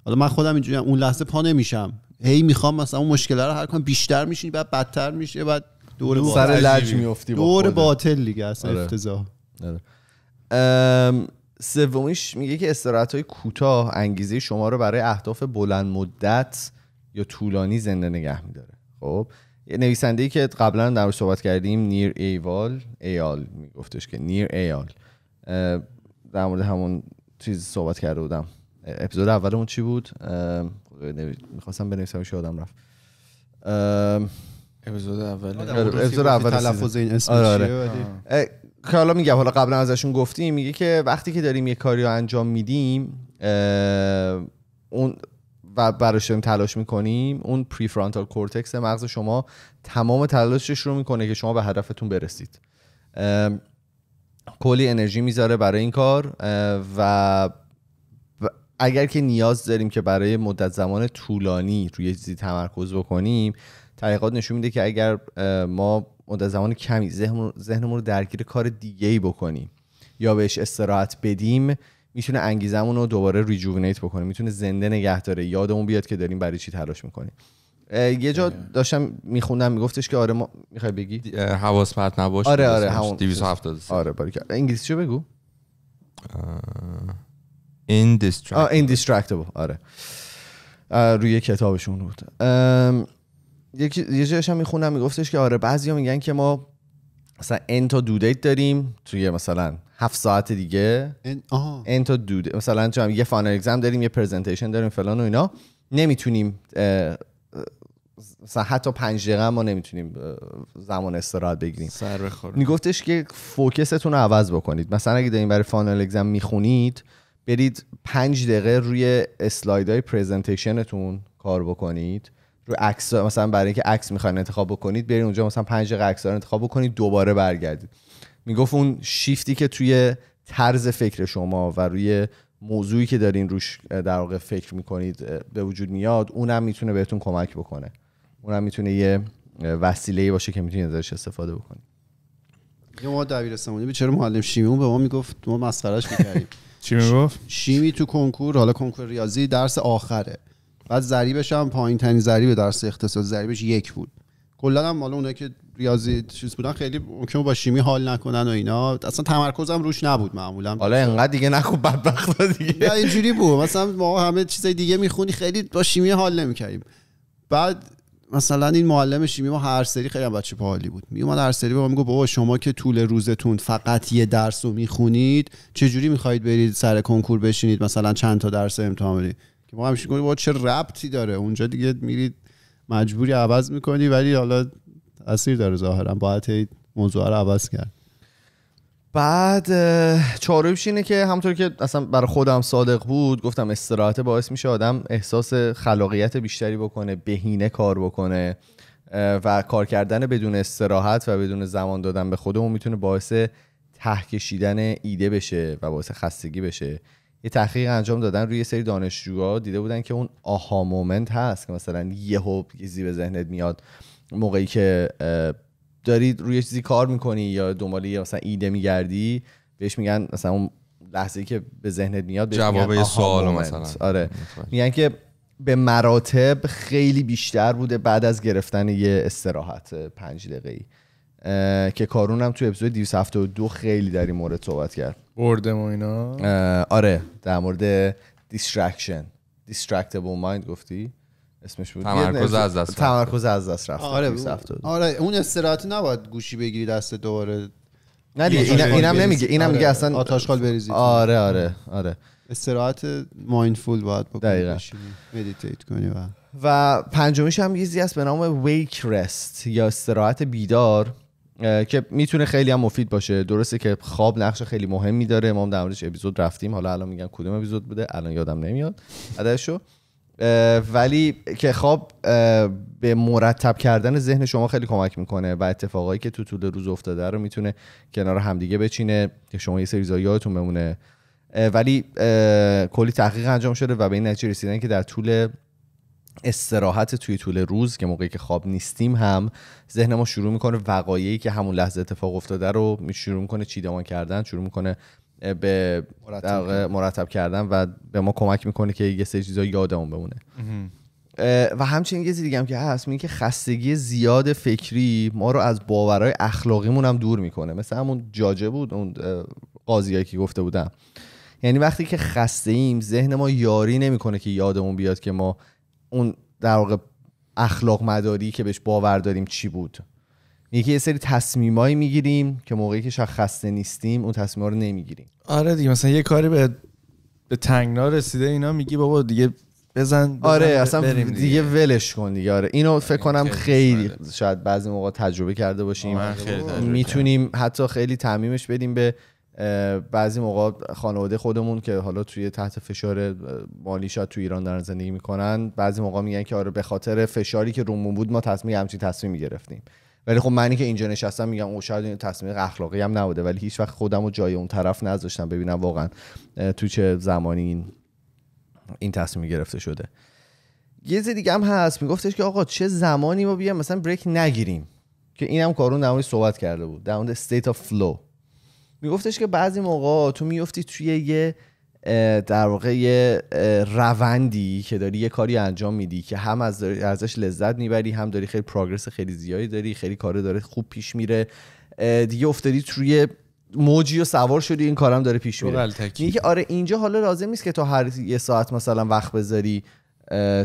حالا من خودم اینجوری اون لحظه پا نمیشم، هی میخوام مثلا اون مشکله رو حل کنم، بیشتر میشینی بعد بدتر میشه، بعد دور سر لج میافتی، دور باطل دیگه اصلا. آره. افتضاح. آره. سومیش میگه که استراحت‌های کوتاه انگیزه شما رو برای اهداف بلند مدت یا طولانی زنده نگه میداره. خب نویسنده‌ای که قبلا در موردش صحبت کردیم نیر ایوال ایال میگفتش که نیر ایال در مورد همون چیز صحبت کرده بودم. اپیزود اولمون چی بود؟ میخواستم بنویسم چه آدم رفت. اپیزود اول اپیزود اول تلفظ این اسمش آره آره. که حالا میگم حالا قبلا ازشون گفتیم، میگه که وقتی که داریم یه کاری رو انجام میدیم اون و براش داریم تلاش میکنیم، اون پری فرانتال کورتکس مغز شما تمام تلاشش رو میکنه که شما به هدفتون برسید. کلی انرژی میذاره برای این کار و اگر که نیاز داریم که برای مدت زمان طولانی روی چیزی تمرکز بکنیم، تحقیقات نشون میده که اگر ما مدت زمان کمی ذهنمون رو درگیر کار دیگه‌ای بکنیم یا بهش استراحت بدیم، میتونه انگیزمون رو دوباره ریجوونیت بکنه، میتونه زنده نگه داره، یادمون بیاد که داریم برای چی تلاش میکنیم. یه جا داشتم میخوندم میگفتش که آره ما میخوای بگی حواس پرت نباش. آره آره همون دویست و هفتاد و سه. آره باریکا. انگلیسیشو بگو. Indistractable. آره روی کتابشون بود. یه جاشم میخوندم میگفتش که آره بعضیا میگن که ما مثلا ان تا دو دیت داریم توی مثلا هفت ساعت دیگه، ان تا دو دیت مثلا چون یه فاینال اگزم داریم، یه پرزنتیشن داریم، فلان و اینا، نمیتونیم حتی پنج دقیقه ما نمیتونیم زمان استراحت بگیریم. سر بخورم. میگفتش که فوکستون رو عوض بکنید. مثلا اگه دارین برای فاینال اگزم میخونید، برید پنج دقیقه روی اسلایدهای پرزنتیشنتون کار بکنید. روی عکس، مثلا برای اینکه عکس میخواین انتخاب بکنید، برید اونجا مثلا پنج دقیقه عکس رو انتخاب بکنید، دوباره برگردید. میگفت اون شیفتی که توی طرز فکر شما و روی موضوعی که دارین روش در واقع فکر میکنید به وجود میاد، اونم میتونه بهتون کمک بکنه. اونم میتونه یه وسیله‌ای باشه که میتونید ازش استفاده بکنید. ما دبیرستان بودیم، چرا معلم شیمیمون به ما میگفت، ما مسخرهش میکردیم. چی میگفت؟ شیمی تو کنکور، حالا کنکور ریاضی درس آخره. بعد ضریبش هم پایین‌ترین ضریب درس اقتصاد ضریبش یک بود. کلا هم مال اونایی که ریاضی چیز بودن خیلی ممکنه با شیمی حال نکنن و اینا، اصلا تمرکزم روش نبود معمولا. حالا انقدر دیگه نخو بدبختا دیگه. نه اینجوری بود، مثلا ما همه چیزای دیگه میخونی، خیلی با شیمی حال نمیکردیم. بعد مثلا این معلم شیمی ما هر سری خیلی بچه باحالی بود، میومد هر سری به ما میگفت بابا شما که طول روزتون فقط یه درس رو میخونید، چه جوری میخواید برید سر کنکور بشینید مثلا چند تا درس امتحان بدید؟ که ما همیشه میگفتیم بابا چه ربطی داره، اونجا دیگه میرید مجبوری عوض میکنی، ولی حالا تاثیر داره ظاهرا، باید موضوع رو عوض کرد. بعد چاره‌ایش اینه که همونطور که اصلا برای خودم صادق بود، گفتم استراحت باعث میشه آدم احساس خلاقیت بیشتری بکنه، بهینه کار بکنه و کار کردن بدون استراحت و بدون زمان دادن به خودمون میتونه باعث ته کشیدن ایده بشه و باعث خستگی بشه. یه تحقیق انجام دادن روی سری دانشجوها، دیده بودن که اون آها مومنت هست که مثلا یهو چیزی به ذهنت میاد موقعی که داری روی چیزی کار میکنی یا دنبال یه مثلا ایده میگردی، بهش میگن مثلا اون لحظه‌ای که به ذهنت میاد بهش میگن جواب سوالو مثلا. آره میگن که به مراتب خیلی بیشتر بوده بعد از گرفتن یه استراحت پنج دقیقه‌ای، که کارون هم تو اپیزود دویست و هفتاد و دو خیلی در این مورد صحبت کرد. بردم و اینا. آره در مورد دیسترکشن، دیسترکتبل مایند گفتی اسمش بود، تمرکز از دست تمرکز از دست رفت. آره آره اون استراحت نباید گوشی بگیری دست دوباره. نه دیگه اینم نمیگه، اینم میگه اصلا آتشخال بریزید. آره آره آره استراحت مایندفول باید بکنی، مدیتیت کنی. و و پنجمیش هم چیزی هست به نام wake rest یا استراحت بیدار، که میتونه خیلی هم مفید باشه. درسته که خواب نقش خیلی مهمی داره، ما هم در موردش اپیزود رفتیم، حالا الان میگم کدوم اپیزود بوده الان یادم نمیاد عددشو، ولی که خواب به مرتب کردن ذهن شما خیلی کمک میکنه و اتفاقایی که تو طول روز افتاده رو میتونه کنار همدیگه بچینه که شما یه سری چیزایی یادتون بمونه. ولی کلی تحقیق انجام شده و به این نتیجه رسیدن که در طول استراحت توی طول روز که موقعی که خواب نیستیم هم ذهن ما شروع میکنه وقایعی که همون لحظه اتفاق افتاده رو شروع میکنه چیدمان کردن، شروع میکنه به مرتب, مرتب کردن و به ما کمک میکنه که یه سری چیزا یادمون بمونه. و همچنین یه چیز دیگه هم که هست، میگه که خستگی زیاد فکری ما رو از باورهای اخلاقیمون هم دور میکنه. مثلا همون جاجه بود، اون قاضیایی که گفته بودم، یعنی وقتی که خسته ایم ذهن ما یاری نمیکنه که یادمون بیاد که ما اون در واقع اخلاق مداری که بهش باور داریم چی بود. یکی یه سری تصمیمایی میگیریم که موقعی که شاید خسته نیستیم اون تصمیما رو نمیگیریم. آره دیگه مثلا یه کاری به به تنگنا رسیده اینا، میگی بابا دیگه بزن, بزن آره اصلا دیگه. دیگه ولش کن دیگه. آره اینو فکر کنم خیلی, خیلی شاید بعضی موقع تجربه کرده باشیم، میتونیم حتی خیلی تعمیمش بدیم به بعضی موقع خانواده خودمون که حالا توی تحت فشار مالی شاید تو ایران دارن زندگی میکنن. بعضی موقع میگن که آره به خاطر فشاری که رومون بود ما تصمیم همچین تصمیمی گرفتیم، ولی خب منی که اینجا نشستم میگم او شاید این تصمیم اخلاقی هم نبوده، ولی هیچ وقت خودمو جای اون طرف نذاشتم ببینم واقعا تو چه زمانی این این تصمیم گرفته شده. یه چیز دیگه هم هست، میگفتش که آقا چه زمانی ما بیام مثلا بریک نگیریم، که اینم کارون در موردش صحبت کرده بود، در مورد استیت اف فلو. میگفتش که بعضی موقع تو میفتی توی یه در واقع یه روندی که داری یه کاری انجام میدی که هم از ازش لذت میبری، هم داری خیلی پروگرس خیلی زیادی داری، خیلی کار داره خوب پیش میره، دیگه افتادی توی موجی و سوار شدی، این کارم داره پیش میره. میگه آره اینجا حالا لازم نیست که تو هر یه ساعت مثلا وقت بذاری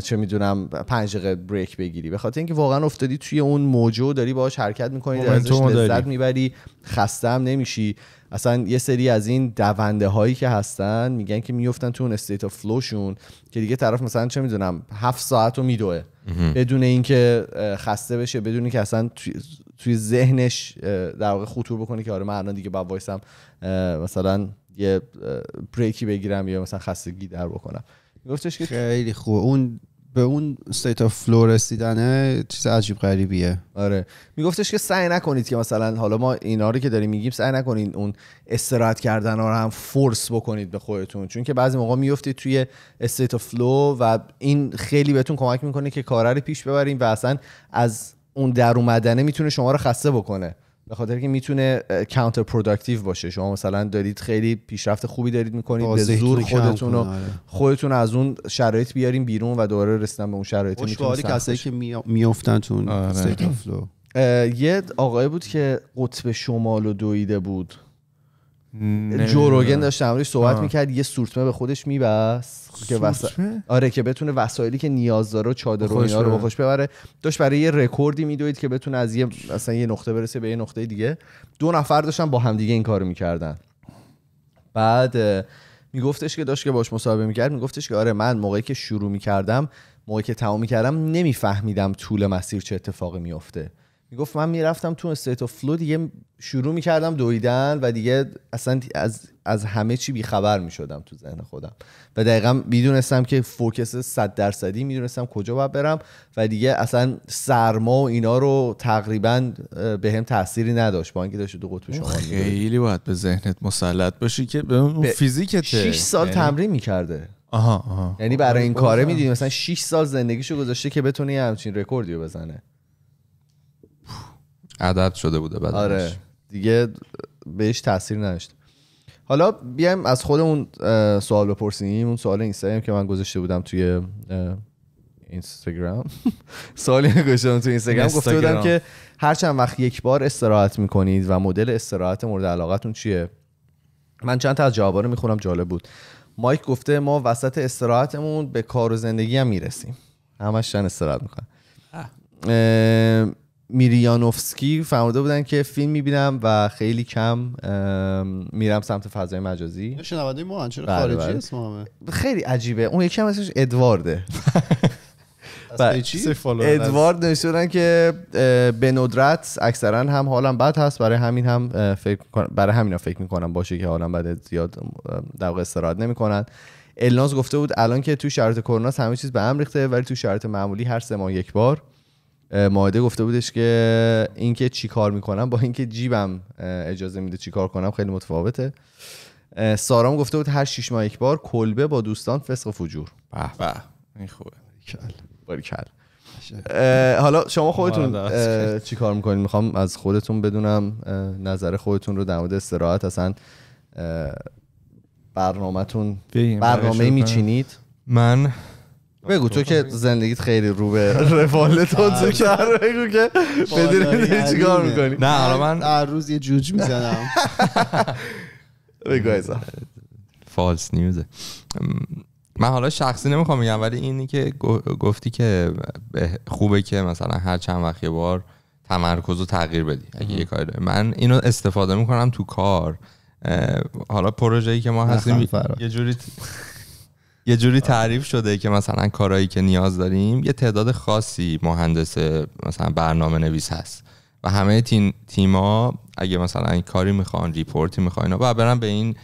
چه میدونم پنج دقیقه بریک بگیری، به خاطر اینکه واقعا افتادی توی اون موجو، داری باهاش حرکت میکنی، ازش لذت میبری، خسته هم نمیشی. اصلا یه سری از این دونده هایی که هستن میگن که میافتن تو اون استیت اف فلوشون که دیگه طرف مثلا چه میدونم هفت ساعت رو میدوه بدون اینکه خسته بشه، بدون اینکه اصلا توی, توی ذهنش در واقع خطور بکنه که آره من الان دیگه باید وایسم مثلا یه بریکی بگیرم یا مثلا خستگی در بکنم. گفتش که خیلی خوب اون به اون استیت اف فلو رسیدنه چیز عجیب غریبیه. آره میگفتش که سعی نکنید که مثلا حالا ما اینا رو که داریم میگیم سعی نکنید اون استراحت کردن ها رو هم فورس بکنید به خودتون، چون که بعضی موقع میافتید توی استیت اف فلو و این خیلی بهتون کمک میکنه که کارا رو پیش ببریم و اصلا از اون در اومدنه میتونه شما رو خسته بکنه، به خاطر که میتونه کانتر پروداکتیو باشه. شما مثلا دارید خیلی پیشرفت خوبی دارید میکنید، به زور خودتون رو خودتون از اون شرایط بیارین بیرون و دوباره رسیدن به اون شرایط میتونه باشه. کسایی که میافتن تون استیت اف فلو، یه آقای بود که قطب شمالو دویده بود، جوروگن داشت امروز صحبت میکرد، یه سورتمه به خودش میبست که وسایل آره که بتونه وسایلی که نیاز داره چادر و اینا رو بخوش ببره، داشت برای یه رکوردی میدوید که بتونه از یه مثلا یه نقطه برسه به یه نقطه دیگه. دو نفر داشتن با هم دیگه این کارو میکردن. بعد میگفتش که داشت که باش مصاحبه میکرد، میگفتش که آره من موقعی که شروع میکردم، موقعی که تمام میکردم نمیفهمیدم طول مسیر چه اتفاقی میفته. میگفت من میرفتم تو استیت اف فلو، دیگه شروع میکردم دویدن و دیگه اصلا از, از همه چی بیخبر میشدم تو ذهن خودم و دقیقا میدونستم که فوکس صد درصدی، میدونستم کجا باید برم و دیگه اصلا سرما و اینا رو تقریبا به هم تأثیری نداشت، با اینکه داشت دو قطب شمال خیلی باید به ذهنت مسلط باشی که به فیزیکته. شش سال یعنی... تمرین میکرده. آها آها. یعنی برای این کاره میدونی مثلا شش سال زندگیشو گذاشته که بتونه همچین رکوردیو بزنه. عادت شده بوده بعدش. آره دیگه بهش تاثیر نداشت. حالا بیایم از خودمون سوال بپرسیم. اون سوال اینستاگرام که من گذاشته بودم توی اینستاگرام سوالی گذاشتم توی اینستاگرام گفته بودم که هر چند وقت یک بار استراحت میکنید و مدل استراحت مورد علاقتون چیه؟ من چند تا از جوابا رو میخونم، جالب بود. مایک گفته ما وسط استراحتمون به کار و زندگی هم میرسیم، همش دارن استراحت میکنن. میریانوفسکی فرموده بودن که فیلم میبینم و خیلی کم میرم سمت فضای مجازی. شنونده ما انچرا خارجی اسم همه خیلی عجیبه. اون یکی هم اسمش ادوارده. ادوارد نوشته بودن که به ندرت اکثرا هم حالم بد هست، برای همین هم فکر برای همینا فکر میکنم باشه که حالم بد، زیاد در واقع استراحت نمیکنن. الناز گفته بود الان که تو شرایط کرونا همه چیز به هم ریخته، ولی تو شرایط معمولی هر سه ماه یک بار. ماهده گفته بودش که اینکه چی کار میکنم با اینکه جیبم اجازه میده چی کار کنم خیلی متفاوته. سارام گفته بود هر شیش ماه یک بار کلبه با دوستان فسق و فجور. به به این خوبه. باریکل. حالا شما خودتون چی کار میکنین؟ میخوام از خودتون بدونم نظر خودتون رو در مورد استراحت، اصلا برنامه‌تون برنامه میچینید؟ من بگو تو که زندگیت خیلی رو به رفالتون تو کرد، بگو که بدونی چیکار میکنی. نه حالا من هر روز یه جوج میزنم. بگو ایزا فالس نیوزه. من حالا شخصی نمیخوام میگم، ولی اینی که گفتی که خوبه که مثلا هر چند وقت یه بار تمرکز رو تغییر بدی اگه یه کاری داری. من اینو استفاده میکنم تو کار. حالا پروژه‌ای که ما هستیم یه جوری یه جوری تعریف شده که مثلا کارهایی که نیاز داریم یه تعداد خاصی مهندس مثلا برنامه نویس هست و همه تیم تیما اگه مثلا این کاری میخوان، ریپورتی میخوان، و برن به این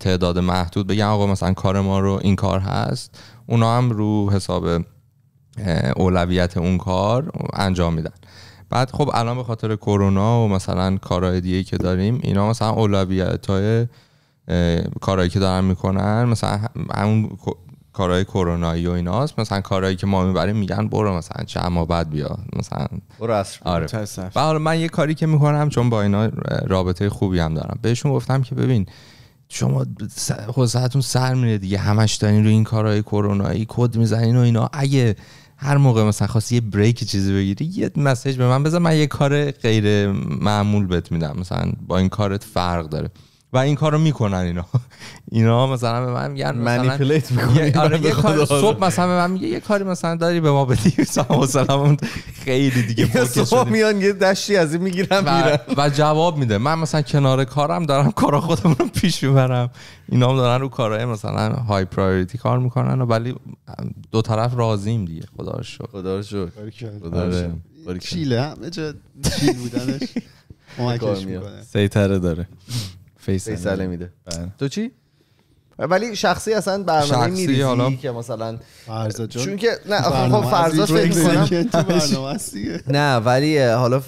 تعداد محدود بگن آقا مثلا کار ما رو این کار هست، اونا هم رو حساب اولویت اون کار انجام میدن. بعد خب الان به خاطر کرونا و مثلا کارهای دیگه که داریم اینا مثلا اولویت‌های کارهایی که دارن میکنن مثلا همون کارهای کرونایی و ایناست، مثلا کارهایی که ما میبریم میگن برو مثلا چند ماه بعد بیا، مثلا برو عصر. آره. و حالا من یه کاری که میکنم چون با اینا رابطه خوبی هم دارم، بهشون گفتم که ببین شما حوصله‌تون سر میره دیگه، همش دارین رو این کارهای کرونایی کد میزنین و اینا، اگه هر موقع مثلا خواستی یه بریک چیزی بگیری یه مسیج به من بزن، من یه کار غیر معمول بهت میدم، مثلا با این کارت فرق داره. و این کارو میکنن اینا. اینا مثلا به من میگن منیپولیت میکنن. آره یه کار صبح مثلا به من میگه یه کاری مثلا داری به ما بدی، مثلا خیلی دیگه فوکس شدیم، میان یه دشتی از این میگیرن میرن و جواب میده. من مثلا کنار کارم دارم کارا خودم رو پیش میبرم، اینا هم دارن رو کارهای مثلا های پرایوریتی کار میکنن، ولی دو طرف راضیم دیگه. خدا رو شکر، خدا رو شکر، خدا رو شکر. چیله همه جا چیل بودنش کمکش میکنه، سیطره داره، فیصله میده. تو چی؟ ولی شخصی اصلا برنامه میریزی که مثلا فرزا جان، چون که نه خب فرزا فکر کنم نه، ولی حالا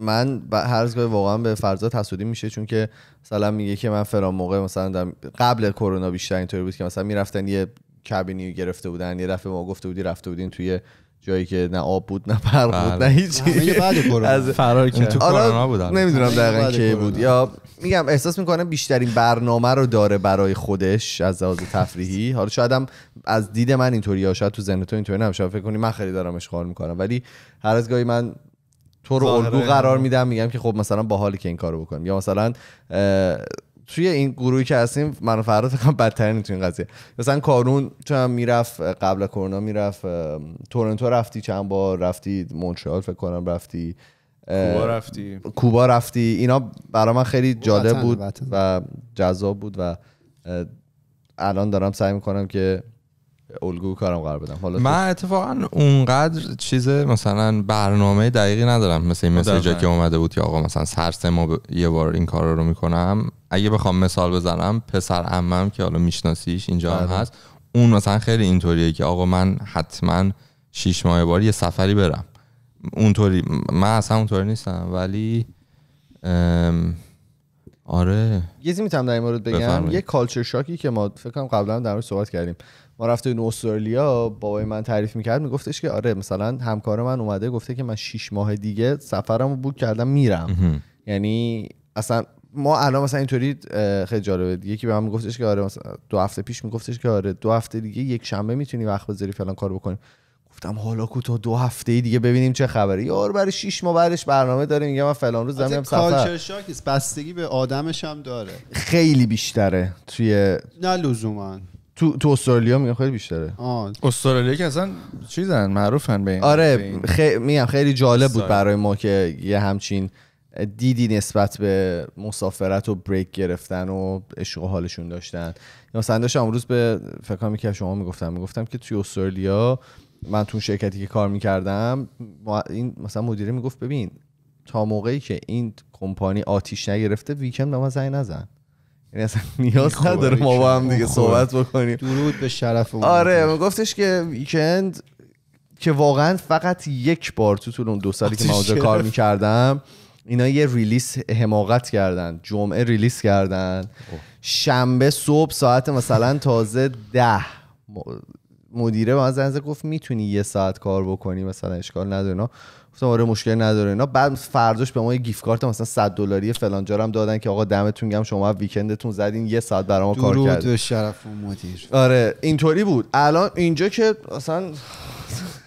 من هرگاه واقعا به فرزا حسودی میشه، چون که مثلا میگه که من فلان موقع مثلا قبل کرونا بیشتر اینطوری بود که مثلا میرفتن یه کابینی گرفته بودن، یه دفعه ما گفته بودی رفته بودین توی جایی که نه آب بود نه برق بود نه هیچی، از فرار کردن تو کرونا بودن، نمیدونم دقیقاً کی بود. یا میگم احساس میکنه بیشترین برنامه رو داره برای خودش از لحاظ تفریحی. حالا شاید هم از دید من اینطوری، یا شاید تو ذهن تو اینطوری نمیشه، فکر کنی من خیلی دارم اشغال میکنم، ولی هر از گاهی من تو رو الگو قرار میدم، میگم که خب مثلا باحاله که این کارو بکنیم. یا مثلا توی این گروهی که هستیم من و فرهاد فکر کنم بدترین تو این قضیه، مثلا کارون چون میرفت قبل کرونا میرفت تورنتو، رفتی چند بار، رفتی مونترال فکر کنم، رفتی کوبا، رفتی کوبا رفتی اینا برای من خیلی جالب بود و جذاب بود و الان دارم سعی میکنم که الگو کارم قرار بدم. حالا من اتفاقا اونقدر چیز مثلا برنامه دقیقی ندارم، مثل این مسیجی که اومده بود که آقا مثلا سر سه ماه یه بار این کارا رو میکنم. اگه بخوام مثال بزنم، پسر عمم که حالا میشناسیش اینجا هم هست، اون مثلا خیلی اینطوریه که آقا من حتما شش ماه بار یه سفری برم. اونطوری من اصلا اونطوری نیستم، ولی آره یه چیزی میتونم در این مورد بگم. یه کالچر شاکی که ما فکر کنم قبلا در موردش صحبت کردیم، ما رفتیم استرالیا، بابای من تعریف میکرد، میگفتش که آره مثلا همکار من اومده گفته که من شش ماه دیگه سفرمو بوک کردم میرم. یعنی اصلا ما الان مثلا اینطوری خیلی جالبه دیگه، که به من میگفتش که آره مثلا دو هفته پیش میگفتش که آره دو هفته دیگه یک شنبه میتونی وقت بذاری فلان کار بکنی. گفتم حالا کوتاه دو هفته دیگه ببینیم چه خبره، یار برای شش ماه بعدش برنامه داره میگه من فلان روز میام سفر. کالچر شاک بستگی به آدمش هم داره، خیلی بیشتره توی نه لزوما تو تو استرالیا میگم خیلی بیشتره. آه استرالیا که اصلا چیزن معروفن به این. آره خیلی میگم خیلی جالب بود برای ما که یه همچین دیدی نسبت به مسافرت و بریک گرفتن و عشق و حالشون داشتن. یا مثلا داشتم امروز به فکر کنم که شما میگفتم میگفتم که توی استرالیا من تو شرکتی که کار میکردم این مثلا مدیره میگفت ببین تا موقعی که این کمپانی آتیش نگرفته ویکند ما زنگ نزن، یعنی اصلا نیاز نداره ما با هم دیگه صحبت بکنیم. درود به شرفمون. آره میگفتش که ویکند که واقعا فقط یک بار تو طول اون دو سالی که من اونجا کار میکردم اینا یه ریلیس حماقت کردن، جمعه ریلیس کردن، شنبه صبح ساعت مثلا تازه ده مدیره به من زنگ گفت میتونی یه ساعت کار بکنی مثلا اشکال نداره اینا. گفتم آره مشکل نداره اینا. بعد فرداش به ما یه گیفت کارت مثلا صد دلاری فلان جا هم دادن که آقا دمتون گرم شما ویکندتون زدین یه ساعت برام کار کردین. درود به شرف مدیر. آره اینطوری بود. الان اینجا که اصلا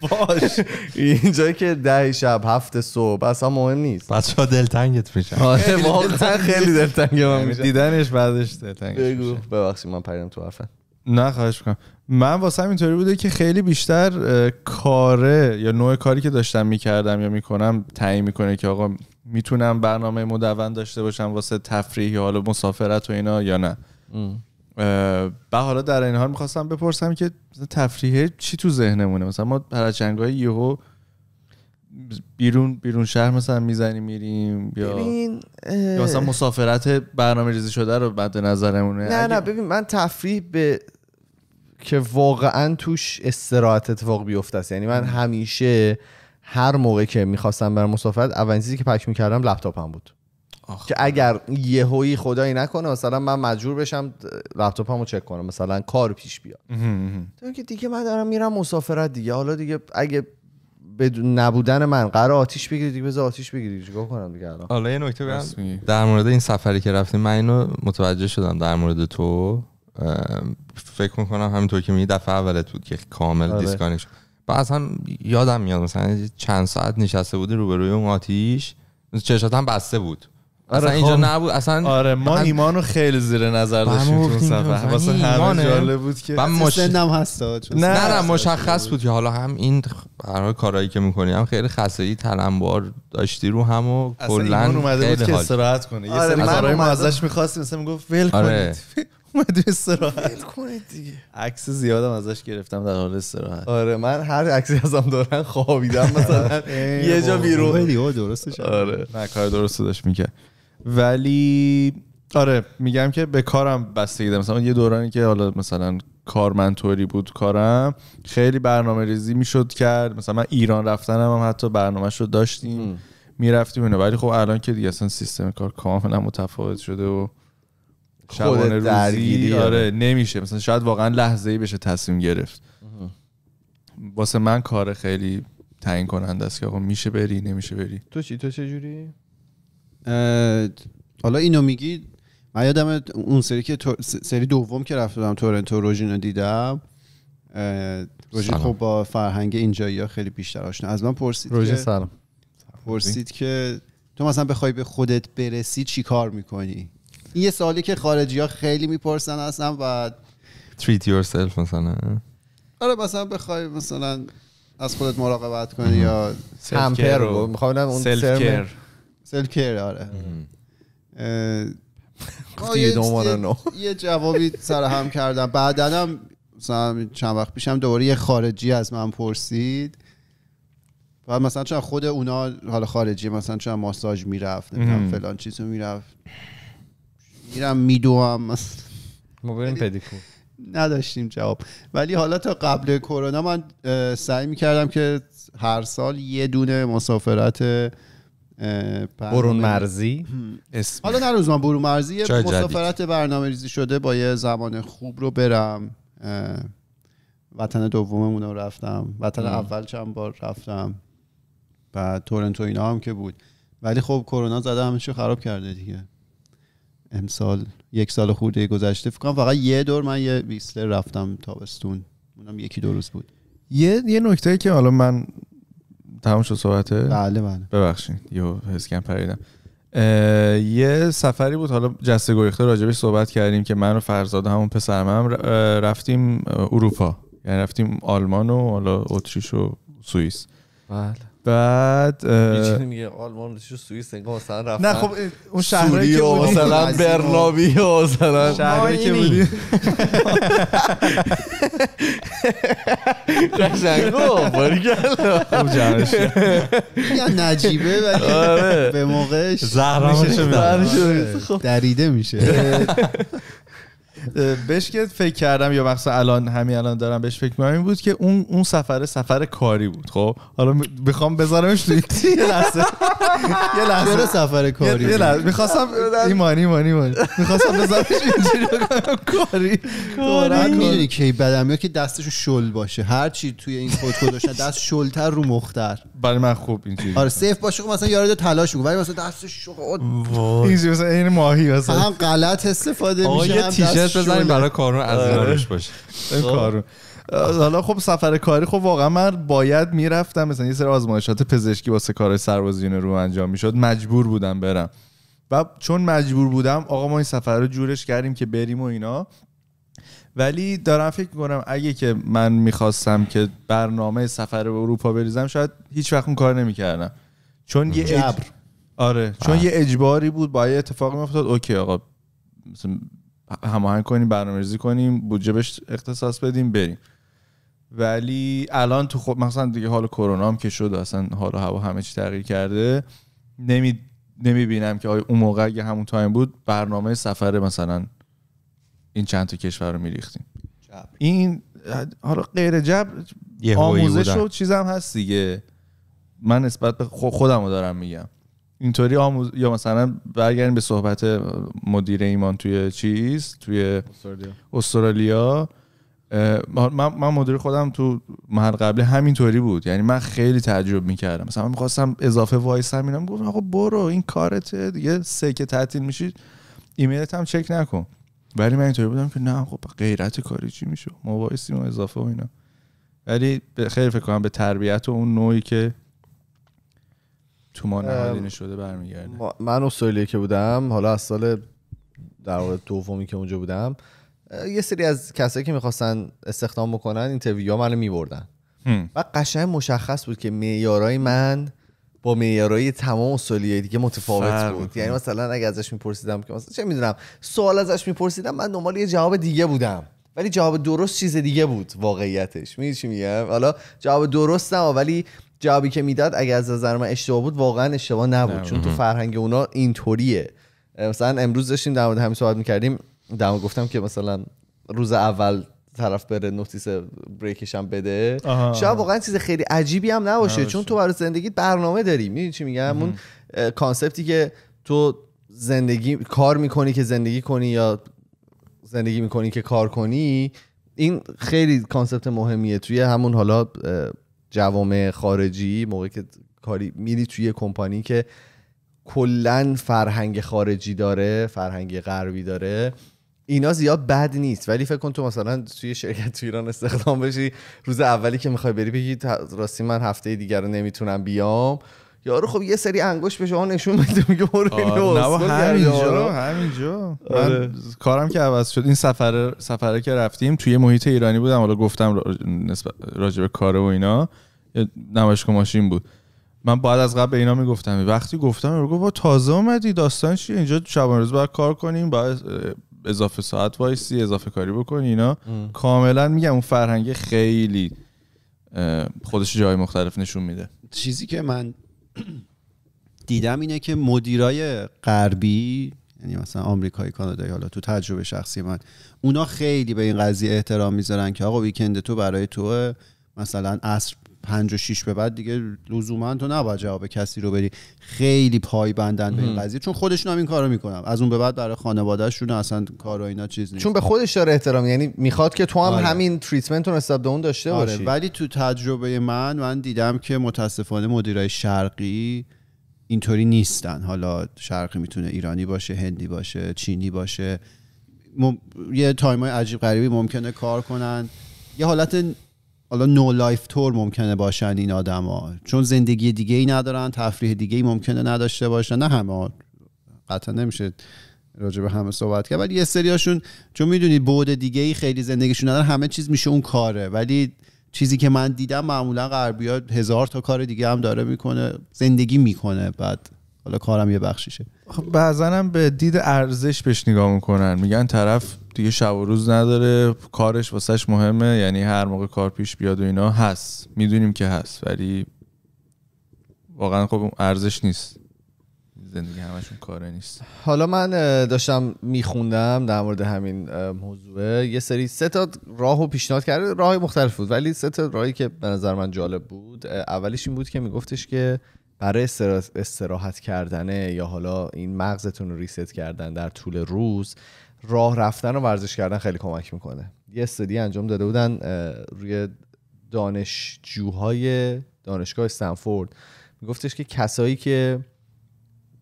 باش اینجا که ده شب هفت صبح اصلا مهم نیست، بچه‌ها دلتنگت میشن. آره واقعا خیلی دلتنگ من میشن دیدنش، بعدش دلتنگ. بگو ببخشید من پریدم تو حرفم. نه خواهش می‌کنم. من واسه هم اینطوری بوده که خیلی بیشتر کاره یا نوع کاری که داشتم میکردم یا میکنم تعیین میکنه که آقا میتونم برنامه مدون داشته باشم واسه تفریحی حالا مسافرت و اینا یا نه. به حالا در این حال میخواستم بپرسم که تفریحه چی تو ذهنمونه؟ مثلا ما پرچنگ‌های یهو بیرون بیرون شهر مثلا میزنیم میریم، یا ببین یا مثلا مسافرت برنامه ریزی شده رو بعد نظرمونه. نه نه ببین من تفریح به که واقعا توش استراحت اتفاق بیفته است. یعنی من همیشه هر موقع که میخواستم برم مسافرت اولین چیزی که پک میکردم لپتاپم بود، که اگر یهویی خدایی نکنه مثلا من مجبور بشم لپتاپمو چک کنم مثلا کار پیش بیاد، چون که دیگه من دارم میرم مسافرت دیگه. حالا دیگه اگه بدون نبودن من قرار آتیش بگیری دیگه بذار آتیش بگیری، چیکار کنم دیگه. الان حالا یه نکته بگم در مورد این سفری که رفتیم، من اینو متوجه شدم در مورد تو، فکر میکنم همینطور که می دفعه اولت بود که کامل دیسکانش بعد اصلا یادم میاد مثلا چند ساعت نشسته بودی روبروی اون آتیش، چشات هم بسته بود اصلا اینجا نبود اصلا. آره ما هم... ایمانو خیلی زیر نظر داشتیم تو صفحه، واسه همه جالب بود که مش... سنم هستا چون نه نه مشخص بود که حالا هم این برای کارهایی که می‌کنی هم خیلی خسایی تلمبار داشتی رو هم و کلا اومده بود که استراحت کنه. یه سری کارهای ما ازش می‌خواستیم مثلا میگفت ول کنید اومد استراحت کنید دیگه. عکس زیادم ازش گرفتم در حال استراحت. آره من هر عکسی ازم دارن خوابیدم مثلا یه جا بیرون ویدیو درستش. آره نه کار درست داشت می‌کرد. ولی آره میگم که به کارم بستگی داره. مثلا یه دورانی که حالا مثلا کار منطوری بود کارم، خیلی برنامه ریزی میشد کرد. مثلا من ایران رفتنم هم حتی برنامه شد داشتیم میرفتیم اینو. ولی خب الان که دیگه اصلا سیستم کار کاملا متفاوت شده و شبانه روزی آره نمیشه. مثلا شاید واقعا لحظه‌ای بشه تصمیم گرفت. واسه من کار خیلی تعیین کننده است که آقا میشه بری نمیشه بری. تو چی تو چه جوری؟ حالا اینو میگی من یادم اون سری که سری دوم که رفتم تورنتو روژینو دیدم. روژین خب با فرهنگ اینجایی ها خیلی بیشتر آشنا از من پرسید. روژین سلام. پرسید که تو مثلا بخوای به خودت برسی چی کار میکنی؟ این یه سوالی که خارجی ها خیلی میپرسن اصلا. و treat yourself مثلا. آره مثلا بخوای مثلا از خودت مراقبت کنی یا همپر رو میخوام اون سلف سلکر. آره یه جوابی سرهم کردم. بعدا هم مثلا چند وقت پیشم دوباره یه خارجی از من پرسید و مثلا چون خود اونا حالا خارجی مثلا چون ماساژ میرفت نمیدونم فلان چیزو میرفت میرم میدوام مثلا ما بریم پدیکور نداشتیم جواب. ولی حالا تا قبل کرونا من سعی میکردم که هر سال یه دونه مسافرت برون مرزی حالا نه روز من برون مرزی مسافرت برنامه ریزی شده با یه زمان خوب رو برم. وطن دوممون رو رفتم، وطن ام. اول چند بار رفتم و تورنتو اینا هم که بود. ولی خب کرونا زده همه چی خراب کرده دیگه. امسال یک سال خورده گذشته فکر کنم فقط یه دور من یه ویسلر رفتم تابستون، اونم یکی دو روز بود. یه یه نکته که حالا من تمام شد صحبته؟ بله بله ببخشید یه حس کم پریدم. یه سفری بود حالا جسته گریخته راجبش صحبت کردیم که من و فرزاد همون پسرم هم رفتیم اروپا، یعنی رفتیم آلمان و حالا اتریش و سوئیس. بله بعد می‌چینی میگه آلمان و سوئیس انگار مثلا رفتن. نه خب اون شهری که بودی مثلا برنابی و مثلا شهری که بودی قشنگو برگلا خوب جانش یا نجیبه ولی به موقعش زهرمش خب دریده میشه. بهش که فکر کردم یا مثلا الان همین الان دارم بهش فکر می‌کنم این بود که اون اون سفر سفر کاری بود. خب حالا می‌خوام بذارمش تو یه لحظه یه لحظه سفر کاری یه لحظه می‌خواستم ایمانی ایمانی ایمانی می‌خواستم بذارمش اینجوری کاری کاری می‌دونی که بدم یا که دستشو شل باشه هر چی توی این فوتو داشت دست شلتر رو مختر برای من خوب اینجوری. آره سیف باشه مثلا یارو تلاش می‌کنه ولی مثلا دستش اینجوری مثلا این ماهی مثلا هم غلط استفاده میشه بزنیم برای کارون از اینارش باشه این کارون. حالا خب سفر کاری خب واقعا من باید میرفتم مثلا یه سری آزمایشات پزشکی واسه کارهای سربازیون رو انجام میشد مجبور بودم برم و چون مجبور بودم آقا ما این سفر رو جورش کردیم که بریم و اینا. ولی دارم فکر میکنم اگه که من میخواستم که برنامه سفر به اروپا بریزم شاید هیچ وقت اون کار نمیکردم چون یه جبر. آره چون آه. یه اجباری بود با یه اتفاق میافتاد اوکی آقا مثلا هماهنگ کنیم برنامه‌ریزی کنیم بودجه بهش اختصاص بدیم بریم. ولی الان تو خب مثلا دیگه حال کرونا هم که شد اصلا حال و هوا همه چی تغییر کرده نمی نمیبینم که آیا اون موقع اگه همون تایم بود برنامه سفر مثلا این چند تا کشور رو میریختیم. این حالا غیر جبر آموزش و چیزم هست دیگه. من نسبت به خودم رو دارم میگم اینطوری آموز... یا مثلا برگردیم به صحبت مدیر ایمان توی چیز توی استرالیا, استرالیا. من... من مدیر خودم تو محل قبل همینطوری بود. یعنی من خیلی تعجب میکردم مثلا من میخواستم اضافه وایسم اینا میگفتم آقا برو این کارته دیگه سکه تعطیل میشی ایمیلت هم چک نکن. ولی من اینطوری بودم که نه خب غیرت کاری چی میشه ما وایسیم و اضافه و اینا. ولی خیلی فکر کنم به تربیت و اون نوعی که تو ما نهادینه ام... شده برمیگرده. من استرالیا که بودم، حالا از سال در واقع دومی که اونجا بودم، یه سری از کسایی که میخواستن استخدام بکنن اینترویو منو میبردن و قشنگ مشخص بود که معیارای من با معیارای تمام استرالیایی دیگه متفاوت بود. یعنی مثلا اگه ازش میپرسیدم که مثلا چه میدونم سوال ازش میپرسیدم، من دنبال یه جواب دیگه بودم ولی جواب درست چیز دیگه بود واقعیتش. میدونی چی میگم؟ حالا جواب درستم ولی جوابی که میداد اگه از نظر من اشتباه بود واقعا اشتباه نبود، چون تو فرهنگ اونا اینطوریه. مثلا امروز داشتیم در مورد همین صحبت میکردیم، در مورد گفتم که مثلا روز اول طرف بره نوتیس بریکش هم بده، شاید واقعا چیز خیلی عجیبی هم نباشه، چون تو برای زندگیت برنامه داری. میدونی چی میگم؟ اون کانسپتی که تو زندگی کار میکنی که زندگی کنی یا زندگی میکنی که کار کنی، این خیلی کانسپت مهمیه توی همون حالا جوامع خارجی. موقعی که کاری میری توی کمپانی که کلن فرهنگ خارجی داره، فرهنگ غربی داره، اینا زیاد بد نیست. ولی فکر کن تو مثلا توی شرکت تو ایران استخدام بشی، روز اولی که میخوای بری بگی راستی من هفته دیگر رو نمیتونم بیام، یارو خب یه سری انگوش به شما نشون میده میگه برو اینو همینجا همینجا. من کارم که عوض شد، این سفر سفره که رفتیم توی محیط ایرانی بودم، حالا گفتم راجع به کار و اینا، نمایشگاه ماشین بود. من بعد از قبل اینا میگفتم، وقتی گفتم گفت با تازه اومدی داستان چیه، اینجا شبانه روز باید کار کنیم، باید اضافه ساعت وایسی، اضافه کاری بکنی اینا. ام. کاملا میگم اون فرهنگ خیلی خودش جای مختلف نشون میده. چیزی که من دیدم اینه که مدیرای غربی، یعنی مثلا آمریکایی، کانادایی، حالا تو تجربه شخصی من، اونا خیلی به این قضیه احترام میذارن که آقا ویکند تو برای توه، مثلا عصر پنج و شیش به بعد دیگه لزوما تو نباید جواب کسی رو بدی. خیلی پایبندن به این قضیه، چون خودشون هم این کارو میکنن. از اون به بعد برای خانواده‌شون اصلا کار و اینا چیز نیست، چون به خودش داره احترام، یعنی میخواد که تو هم آره. همین تریتمنت رو نسبت به اون داشته باشی. آره. ولی تو تجربه من من دیدم که متاسفانه مدیرای شرقی اینطوری نیستن. حالا شرقی میتونه ایرانی باشه، هندی باشه، چینی باشه. مم... یه تایمای عجیب غریبی ممکنه کار کنن، یه حالت حالا نو لایف تور ممکنه باشن این آدما، چون زندگی دیگه ای ندارن، تفریح دیگه ای ممکنه نداشته باشن. نه همه، قطعا نمیشه راجع به همه صحبت کرد، ولی یه سریاشون چون میدونی بعد دیگه ای خیلی زندگیشون ندارن، همه چیز میشه اون کاره. ولی چیزی که من دیدم معمولا غربی‌ها هزار تا کار دیگه هم داره میکنه، زندگی میکنه، بعد حالا کارم یه بخشیشه. خب بعضن هم به دید ارزش بهش نگاه میکنن، میگن طرف دیگه شب و روز نداره، کارش واسش مهمه، یعنی هر موقع کار پیش بیاد و اینا هست، میدونیم که هست، ولی واقعا خب ارزش نیست، زندگی همشون کاره نیست. حالا من داشتم میخوندم در مورد همین موضوع، یه سری سه تا راهو پیشنهاد کرده، راه مختلف بود ولی سه تا راهی که به نظر من جالب بود. اولیش این بود که میگفتش که برای استراحت کردنه یا حالا این مغزتون رو ریست کردن در طول روز، راه رفتن و ورزش کردن خیلی کمک میکنه. یه استادی انجام داده بودن روی دانشجوهای دانشگاه استنفورد، میگفتش که کسایی که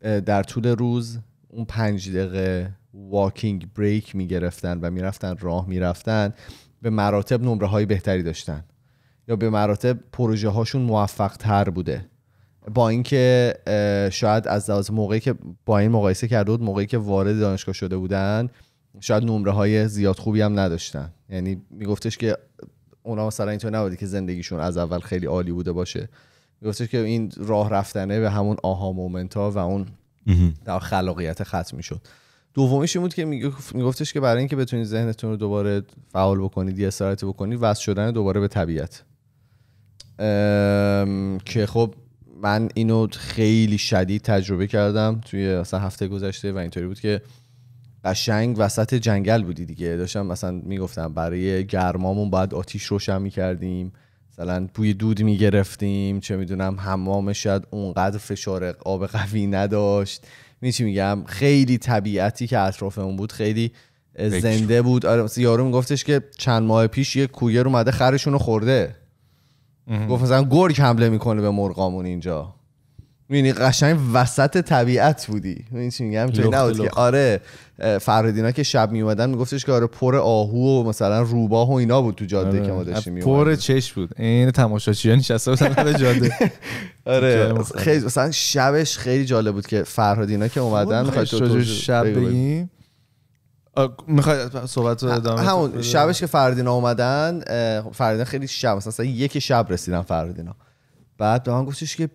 در طول روز اون پنج دقیقه واکینگ بریک میگرفتن و میرفتن راه میرفتن، به مراتب نمره های بهتری داشتن یا به مراتب پروژه هاشون موفق تر بوده. با اینکه شاید از لحاظ موقعی که با این مقایسه کرده بود، موقعی که وارد دانشگاه شده بودن شاید نمره های زیاد خوبی هم نداشتن، یعنی میگفتش که اونا مثلا اینطور نبودی که زندگیشون از اول خیلی عالی بوده باشه. میگفتش که این راه رفتنه به همون آها مومنت ها و اون در خلاقیت ختم میشد. دومیش این بود که میگفتش که برای اینکه بتونید ذهنتون رو دوباره فعال بکنید، یه استراحت بکنید، وصل شدن دوباره به طبیعت، که خب من اینو خیلی شدید تجربه کردم توی مثلا هفته گذشته. و اینطوری بود که قشنگ وسط جنگل بودی دیگه، داشتم مثلا میگفتم برای گرمامون باید آتیش روشن میکردیم، مثلا بوی دود میگرفتیم، چه میدونم حمام شاید اونقدر فشار آب قوی نداشت. می چی میگم؟ خیلی طبیعتی که اطرافمون بود خیلی زنده بود. آره، مثلا یارو میگفتش که چند ماه پیش یه کویر اومده خرشون رو خورده، گفت مثلا گرگ حمله میکنه به مرغامون اینجا. می‌بینی قشنگ وسط طبیعت بودی. این چی میگم تو نبود که آره فرهادینا که شب می اومدن میگفتش که آره پر آهو و مثلا روباه و اینا بود تو جاده آره. که ما داشتیم می اومدیم. پر چش بود. این تماشاچی‌ها نشسته بودن در جاده. آره خیلی مثلا شبش خیلی جالب بود که فرهادینا که اومدن می‌خواد تو شب بگیم. میخواد صحبت رو ادامه همون شبش که فرهادینا اومدن فرهادینا خیلی شب مثلا یک شب رسیدن فرهادینا. بعد به من گفتش که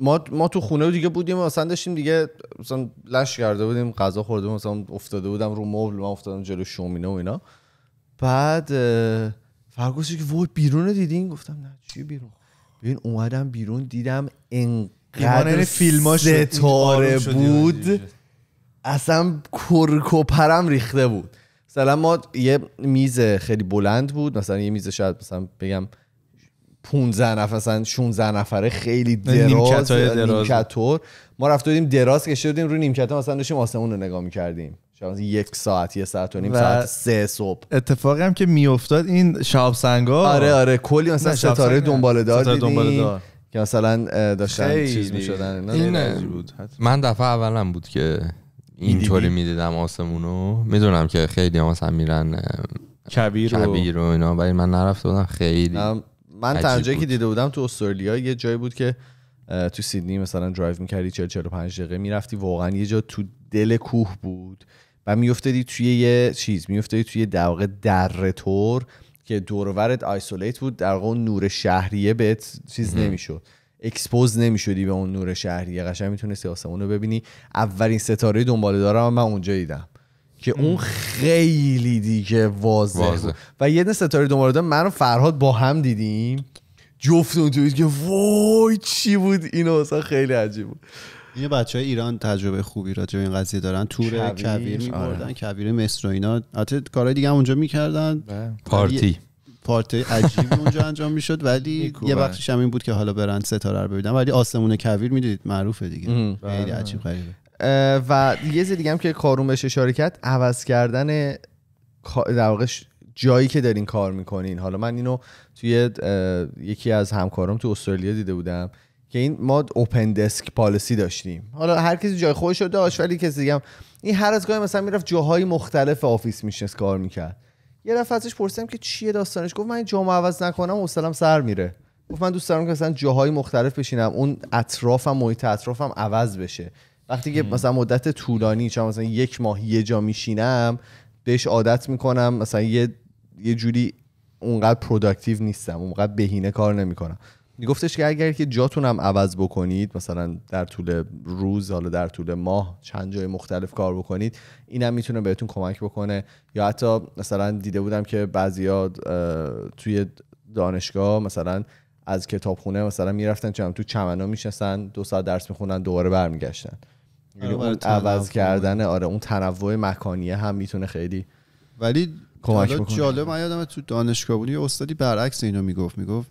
ما ما تو خونه دیگه بودیم مثلا داشتیم دیگه مثلا لش کرده بودیم غذا خوردیم مثلا افتاده بودم رو مبل، من افتادم جلو شومینه و اینا. بعد فرگوسی که وای بیرون دیدین؟ گفتم نه چی بیرون؟ ببین اومدم بیرون دیدم انقدر فیلماش ستاره بود اصلا کرکوپرم ریخته بود. مثلا ما یه میز خیلی بلند بود مثلا یه میز شاید مثلا بگم پانزده نفر مثلا شانزده نفره خیلی دراز نیمکتور. ما رفته بودیم دراز کشیده بودیم رو نیمکت مثلا داشتیم آسمون رو نگاه می‌کردیم شاید یک ساعت یه ساعت و نیم ساعت سه صبح. اتفاقی هم که میافتاد این شهاب سنگا آره آره کلی مثلا ستاره دنباله دار دیدیم که مثلا داشتن چیز می‌شدن. این من دفعه اولم بود که اینطوری می‌دیدم آسمونو. میدونم که خیلی ها مثلا میرن کبیر و کبیر و اینا ولی من نرفته بودم. خیلی من تا اونجایی که دیده بودم تو استرالیا یه جایی بود که تو سیدنی مثلا درایو می‌کردی چهل چهل و پنج دقیقه میرفتی واقعا یه جا تو دل کوه بود و میافتادی توی یه چیز میافتادی توی در واقع دره تور که دور و برت آیسولیت بود در واقع نور شهریه بهت چیز نمیشد اکسپوز نمیشدی به اون نور شهریه قشنگ میتونستی آسمون رو ببینی. اولین ستاره دنباله دارم من اونجا دیدم که اون خیلی دیگه واضح, واضح. و یه دن ستاره دنباله دار من و فرهاد با هم دیدیم جفتون توید که وای چی بود اینو مثلا خیلی عجیب بود. یه بچه های ایران تجربه خوبی راجع به این قضیه دارن تور کبیر می‌بردن کبیر مصر و اینا حتی کارهای دیگه هم اونجا می‌کردن پارتی پارتی عجیبی اونجا انجام میشد ولی یه وقتش هم این بود که حالا برن ستاره رو ببینن ولی آسمون کبیر میدید معروفه دیگه خیلی عجیب غریبه. و یه چیز دیگه هم که کارون بهش اشاره کرد عوض کردن در واقع جایی که دارین کار میکنین. حالا من اینو توی یکی از همکارام تو استرالیا دیده بودم که این ما اوپن دسک پالیسی داشتیم. حالا هر کسی جای خودش رو داشت ولی کسی دیگه هم این هر از گاهی مثلا میرفت جاهای مختلف آفیس میشنست کار میکرد. یه دفعه ازش پرسیدم که چیه داستانش گفت من جامو عوض نکنم حوصله‌ام سر میره. گفت من دوست دارم که مثلا جاهای مختلف بشینم اون اطرافم محیط اطرافم عوض بشه. وقتی که مثلا مدت طولانی چون مثلا یک ماه یه جا میشینم بهش عادت میکنم مثلا یه یه جوری اونقدر پروداکتیو نیستم اونقدر بهینه کار نمیکنم. میگفتش که اگر که جاتونم عوض بکنید مثلا در طول روز حالا در طول ماه چند جای مختلف کار بکنید اینم میتونه بهتون کمک بکنه. یا حتی مثلا دیده بودم که بعضیا توی دانشگاه مثلا از کتابخونه مثلا میرفتن چم تو چمنا میشستن دو ساعت درس میخونن دوباره برمیگشتن. اون عوض کردن آره اون تنوع مکانیه هم میتونه خیلی ولی کمک بکنه. جالب من یادمه تو دانشگاه بودی استادی برعکس اینو میگفت میگفت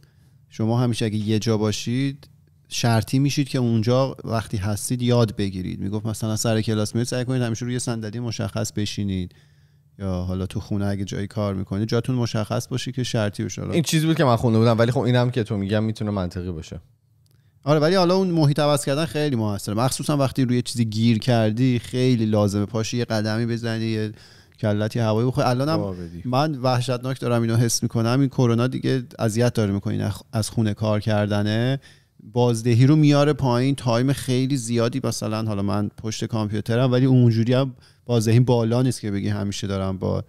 شما همیشه اگه یه جا باشید شرطی میشید که اونجا وقتی هستید یاد بگیرید. میگفت مثلا سر کلاس میرید سعی کنید همیشه روی صندلی مشخص بشینید یا حالا تو خونه اگه جایی کار میکنید جاتون مشخص باشه که شرطی بشه. این چیزی بود که من خونده بودم ولی خب اینم که تو میگم میتونه منطقی باشه. آره ولی حالا اون محیط عوض کردن خیلی موثره مخصوصا وقتی روی چیزی گیر کردی خیلی لازمه پاشی یه قدمی بزنی یه کلاتی هوایی بخوری. الانم من وحشتناک دارم اینو حس میکنم این کرونا دیگه اذیت داره میکنه از خونه کار کردنه بازدهی رو میاره پایین تایم خیلی زیادی مثلا حالا من پشت کامپیوترم ولی اونجوری هم بازدهی بالا نیست که بگی همیشه دارم با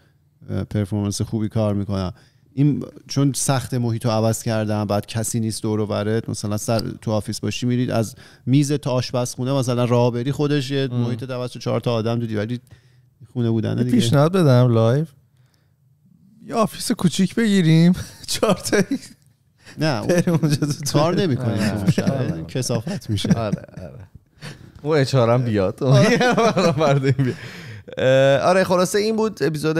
پرفورمنس خوبی کار میکنم. این چون سخت محیط رو عوض کردم بعد کسی نیست دور و برت مثلا سر تو آفیس باشی میرید از میز تا آشپزخونه مثلا راه بری خودش یه محیط دوست چهار تا آدم دیدی ولی خونه بودن دیگه. پیشنهاد بدم لایو یا آفیس کوچیک بگیریم چهار تا نه کار نمی‌کنه کثافت میشه. آره آره او اچ آر هم بیاد آره. خلاصه این بود اپیزود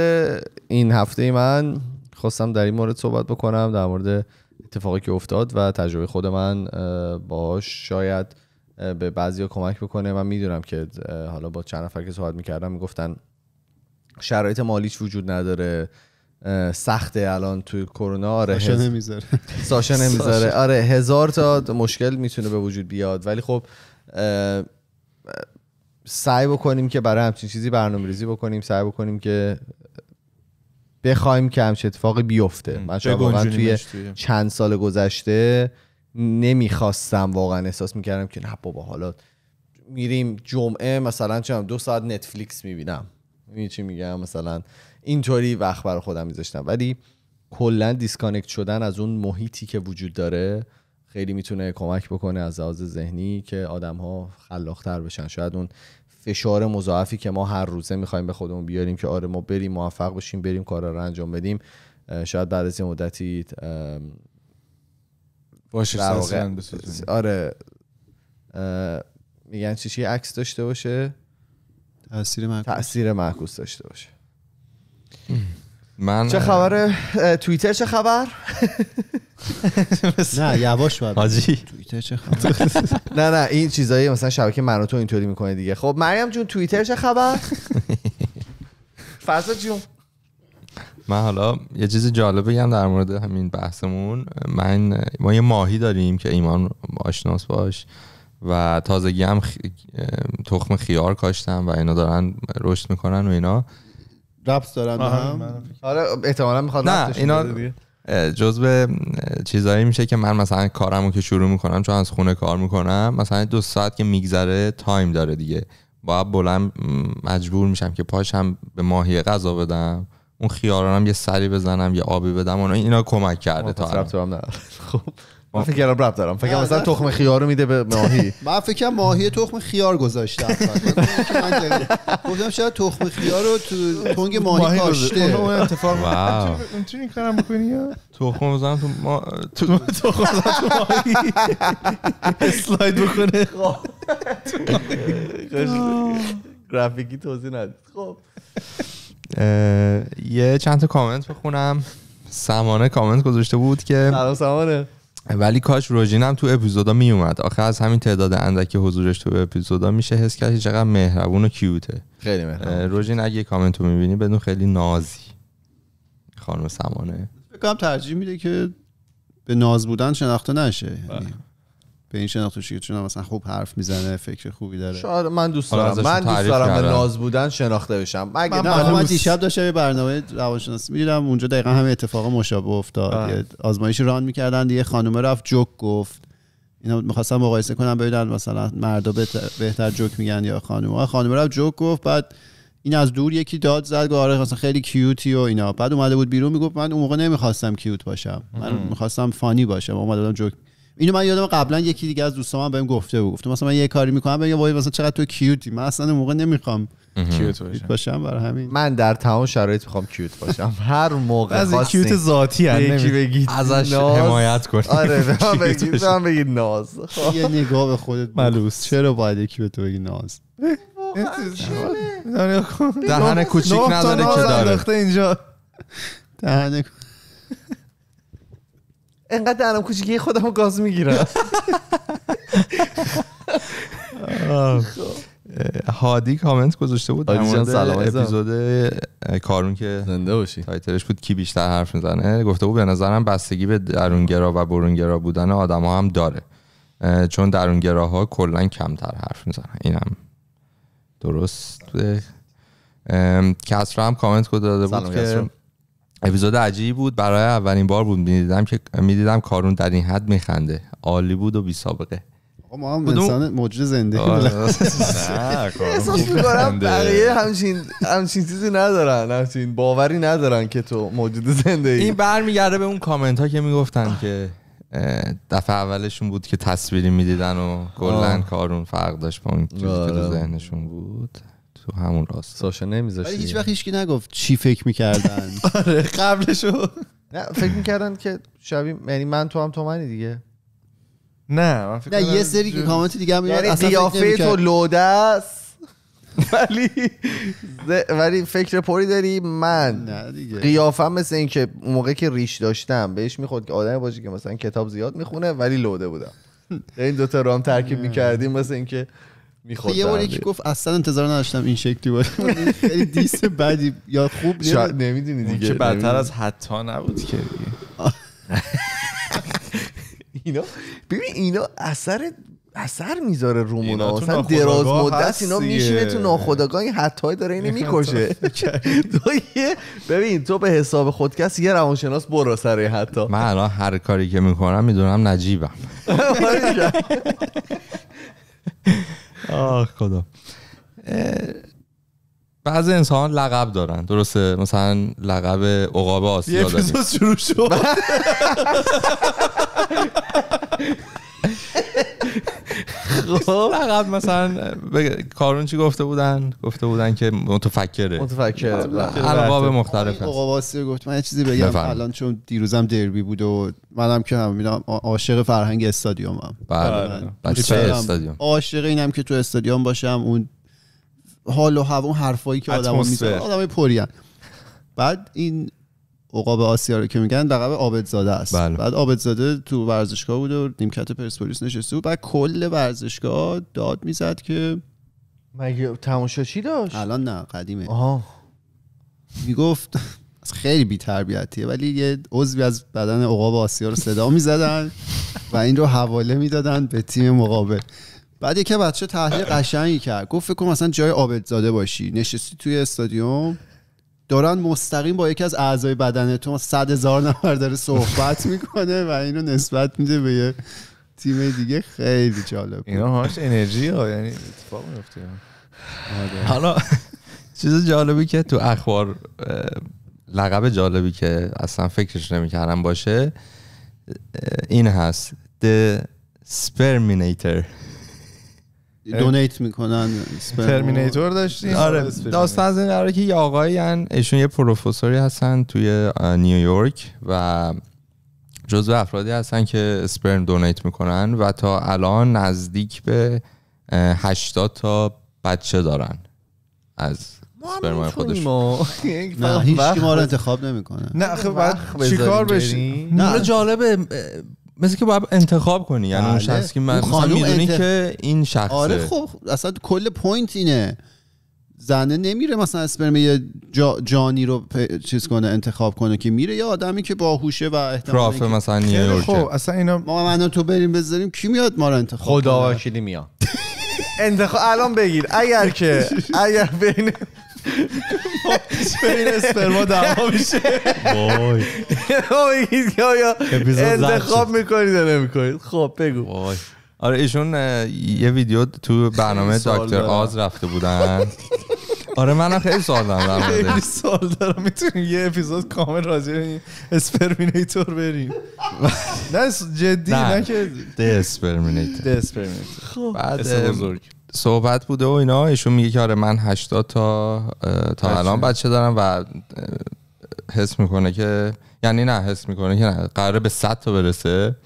این هفته. من خواستم در این مورد صحبت بکنم در مورد اتفاقی که افتاد و تجربه خود من باهاش شاید به بعضیا کمک بکنه. من میدونم که حالا با چند نفر که صحبت میکردم میگفتن شرایط مالیش وجود نداره سخته الان توی کرونا آره ساشا نمیذاره ساشا نمیذاره آره هزار تا مشکل میتونه به وجود بیاد ولی خب سعی بکنیم که برای همچین چیزی برنامه‌ریزی بکنیم، سعی بکنیم که بخوایم که همچین اتفاقی بیفته. من واقعا توی مشتویه. چند سال گذشته نمیخواستم، واقعا احساس میکردم که نه بابا حالا میریم جمعه مثلا چه دو ساعت نتفلیکس میبینم، میبینی چی میگم، مثلا اینطوری وقت برای خودم میذاشتم. ولی کلا دیسکانکت شدن از اون محیطی که وجود داره خیلی میتونه کمک بکنه از لحاظ ذهنی که آدم ها خلاق‌تر بشن. شاید اون فشار مضاعفی که ما هر روزه میخوایم به خودمون بیاریم که آره ما بریم موفق بشیم، بریم کارا رو انجام بدیم، شاید بعد از مدتی باشه سازن بسازیم. آره میگن چیشی عکس داشته باشه، تأثیر معکوس تأثیر معکوس داشته باشه. من چه خبره توییتر؟ چه خبر؟ نه یواش باید حاجی توییتر چه خبر؟ نه نه این چیزایی مثلا شبکه من و تو اینطوری میکنه دیگه. خب مریم جون توییتر چه خبر؟ فرزاد جون. من حالا یه چیز جالب بگم در مورد همین بحثمون. من ما یه ماهی داریم که ایمان آشناس باش و تازگی هم خ... تخم خیار کاشتم و اینا دارن رشد میکنن و اینا ربط دارن. آره احتمالا میخواد نه اینا جزو چیزایی میشه که من مثلا کارمو که شروع میکنم، چون از خونه کار میکنم، مثلا دو ساعت که میگذره تایم داره دیگه، باید بلند مجبور میشم که پاشم به ماهی غذا بدم، اون خیارانم یه سری بزنم، یه آبی بدم. اون اینا کمک کرده تا ربط هم نداره. خب من فکر رب دارم، فکر مثلا تخم خیار رو میده به ماهی. من فکر ماهی تخم خیار گذاشتم. گفتم شاید تخم خیار رو تو تنگ ماهی کاشته. اون اتفاق چون این کارم می‌کنی تخم بزنم تو ما تو تخم تو ماهی اسلاید بکنه. خب گرافیکی توضیح ندید. خب یه چند تا کامنت بخونم. سمانه کامنت گذاشته بود که سلام سمانه، ولی کاش روژین هم تو اپیزودا می اومد. آخه از همین تعداد اندکی حضورش تو اپیزودا میشه حس کرد چقدر مهربون و کیوته. خیلی مهربون. روژین اگه کامنت رو میبینی بدون خیلی نازی. خانم سمانه فکر کنم ترجیح میده که به ناز بودن شناخته نشه. یعنی به این شناخته شده چون مثلا خوب حرف میزنه، فکر خوبی داره. شاید من دوست دارم من دوست دارم به ناز بودن شناخته بشم. مگه نه من دیشب داشتم یه برنامه روانشناسی می‌دیدم، اونجا دقیقاً همین اتفاق مشابه افتاد. آزمایش ران می‌کردن، یه خانم رفت جوک گفت. اینا می‌خواستم مقایسه کنم ببینن مثلا مردا بهتر جوک میگن یا خانم‌ها. خانم رفت جوک گفت، بعد این از دور یکی داد زد گفت آره مثلا خیلی کیوتی و اینا. بعد اومده بود بیرون میگفت من اون موقع نمی‌خواستم کیوت باشم. من می‌خواستم فانی باشم. اومده بودم جوک. اینو من یادم قبلا یکی دیگه از دوستام بهم گفته بود، گفتم مثلا من یه کاری میکنم بگم وای مثلا چقدر تو کیوتی، من اصلا اون موقع نمیخوام کیوت باشم. باشم برای همین من در تمام شرایط میخوام کیوت باشم. هر موقع از کیوت ذاتی یکی بگید ازش حمایت کنید. آره بگید من بگید ناز. یه نگاه به خودت ملوس، چرا باید یکی به تو بگی ناز؟ دهن کوچیک نداره که داره اینجا دهن انقدر دهنم کوچیکه خودمو گاز میگیرم. هادی کامنت گذاشته بود در مورد اپیزود کارون که زنده باشی تایتلش بود کی بیشتر حرف میزنه. گفته بود به نظرم بستگی به درونگرا و برونگرا بودن آدما هم داره، چون درونگراها کلا کمتر حرف میزنن. اینم درست. کسرا هم کامنت داده بود که اپیزود عجیبی بود، برای اولین بار بود میدیدم که میدیدم کارون در این حد میخنده. عالی بود و بی سابقه. آقا ما هم انسان موجود زنده احساس میکنم بقیه همچین همچین چیزی ندارن، همچین باوری ندارن که تو موجود زنده ای. این برمیگرده به اون کامنت ها که میگفتن که دفعه اولشون بود که تصویری میدیدن و کلا کارون فرق داشت با اون چیزی که تو ذهنشون بود. تو همون راست ساشا نمیذاشت ولی هیچ وقت هیچکی نگفت چی فکر میکردن. آره قبلشو نه فکر میکردن که شبیه یعنی من تو هم تو منی دیگه. نه من فکر نه یه سری که کامنت دیگه هم میاد اصلا قیافه تو لوده است ولی ولی فکر پوری داری. من قیافم مثل این که اون موقع که ریش داشتم بهش میخورد که آدمی باشه که مثلا کتاب زیاد میخونه ولی لوده بودم. این دوتا رو هم ترکیب میکردیم مثل اینکه یه بار یکی گفت اصلا انتظار نداشتم این شکلی باشه. خیلی دیس بدی یا خوب نمیدونی دیگه، که بدتر از حتی نبود که دیگه. اینا ببین اینا اثر اثر میذاره رومونا، اصلا دراز مدت اینا میشینه تو ناخودآگاه، این حتای داره اینو میکشه. تو ببین تو به حساب خودکست یه روانشناس برو سر حتا. من الان هر کاری که میکنم میدونم نجیبم. آخ خدا. بعضی انسان لقب دارن، درسته؟ مثلا لقب عقاب آسیا دارن. یه اپیزود شروع شد. خب لقب مثلا کارون چی گفته بودن؟ گفته بودن که متفکره. متفکره. القاب مختلف. عقاب آسیا گفت من یه چیزی بگم الان، چون دیروزم دربی بود و منم که همینم عاشق فرهنگ استادیومم. بله. بچه استادیوم. عاشق اینم که تو استادیوم باشم، اون حال و هوا، اون حرفایی که آدمو میزنه، آدمای پرین. بعد این عقاب آسیا رو که میگن لقب عابدزاده است. بله. بعد عابدزاده تو ورزشگاه بود و نیمکت پرسپولیس نشسته بود، بعد کل ورزشگاه داد میزد که مگه تماشاچی داشت؟ الان نه، قدیمه. آها. میگفت خیلی بی تربیتیه، ولی یه عضوی از بدن عقاب آسیا رو صدا میزدن و این رو حواله میدادن به تیم مقابل. بعد یکی بچه تحلیل قشنگی کرد، گفت فکر کنم مثلا جای عابدزاده باشی، نشستی توی استادیوم، دارن مستقیم با یکی از اعضای بدن تو صد هزار نفر داره صحبت میکنه و اینو نسبت میده به یه تیم دیگه. خیلی جالب. اینا هاش انرژی ها، یعنی اتفاق میفته. حالا چیز جالبی که تو اخبار، لقب جالبی که اصلا فکرش نمیکردم باشه، این هست The Sperminator. دونیت میکنن. ترمینیتور داشتین؟ آره. داستان از این قراره که یه آقایی هن، ایشون یه پروفسوری هستن توی نیویورک و جزو افرادی هستن که اسپرم دونیت میکنن و تا الان نزدیک به هشتاد تا بچه دارن از اسپرم خودشون. نه هیچکی ما رو انتخاب نمیکنه. نه آخه بعد چیکار بشین؟ نه جالبه، مثل که باید انتخاب کنی، یعنی اون شخص که من میدونی انت... که این شخصه. آره خب اصلا کل پوینت اینه، زنه نمیره مثلا اسپرم یه جا... جانی رو پ... چیز کنه انتخاب کنه، که میره یه آدمی که باهوشه و احتمالاً که... مثلا نیویورک. خب اصلا اینا ما منو تو بریم بذاریم کی میاد ما رو انتخاب؟ خدا وکیلی میاد. انتخاب الان بگیر، اگر که اگر بین بین اسپرما دعوا میشه وای انتخاب میکنید یا نمیکنید. خب بگو. وای آره ایشون یه ویدیو تو برنامه دکتر آز رفته بودن. آره منم خیلی سوال دارم، خیلی سوال دارم. میتونیم یه اپیزود کامل راجع به اسپرمینیتور بریم؟ نه جدی، نه که د اسپرمینیتور. د اسپرمینیتور خب اسم بزرگ صحبت بوده و اینا. ایشون میگه که آره من هشتاد تا تا الان بچه دارم و حس میکنه که، یعنی نه حس میکنه که نه، قراره به صد تا برسه،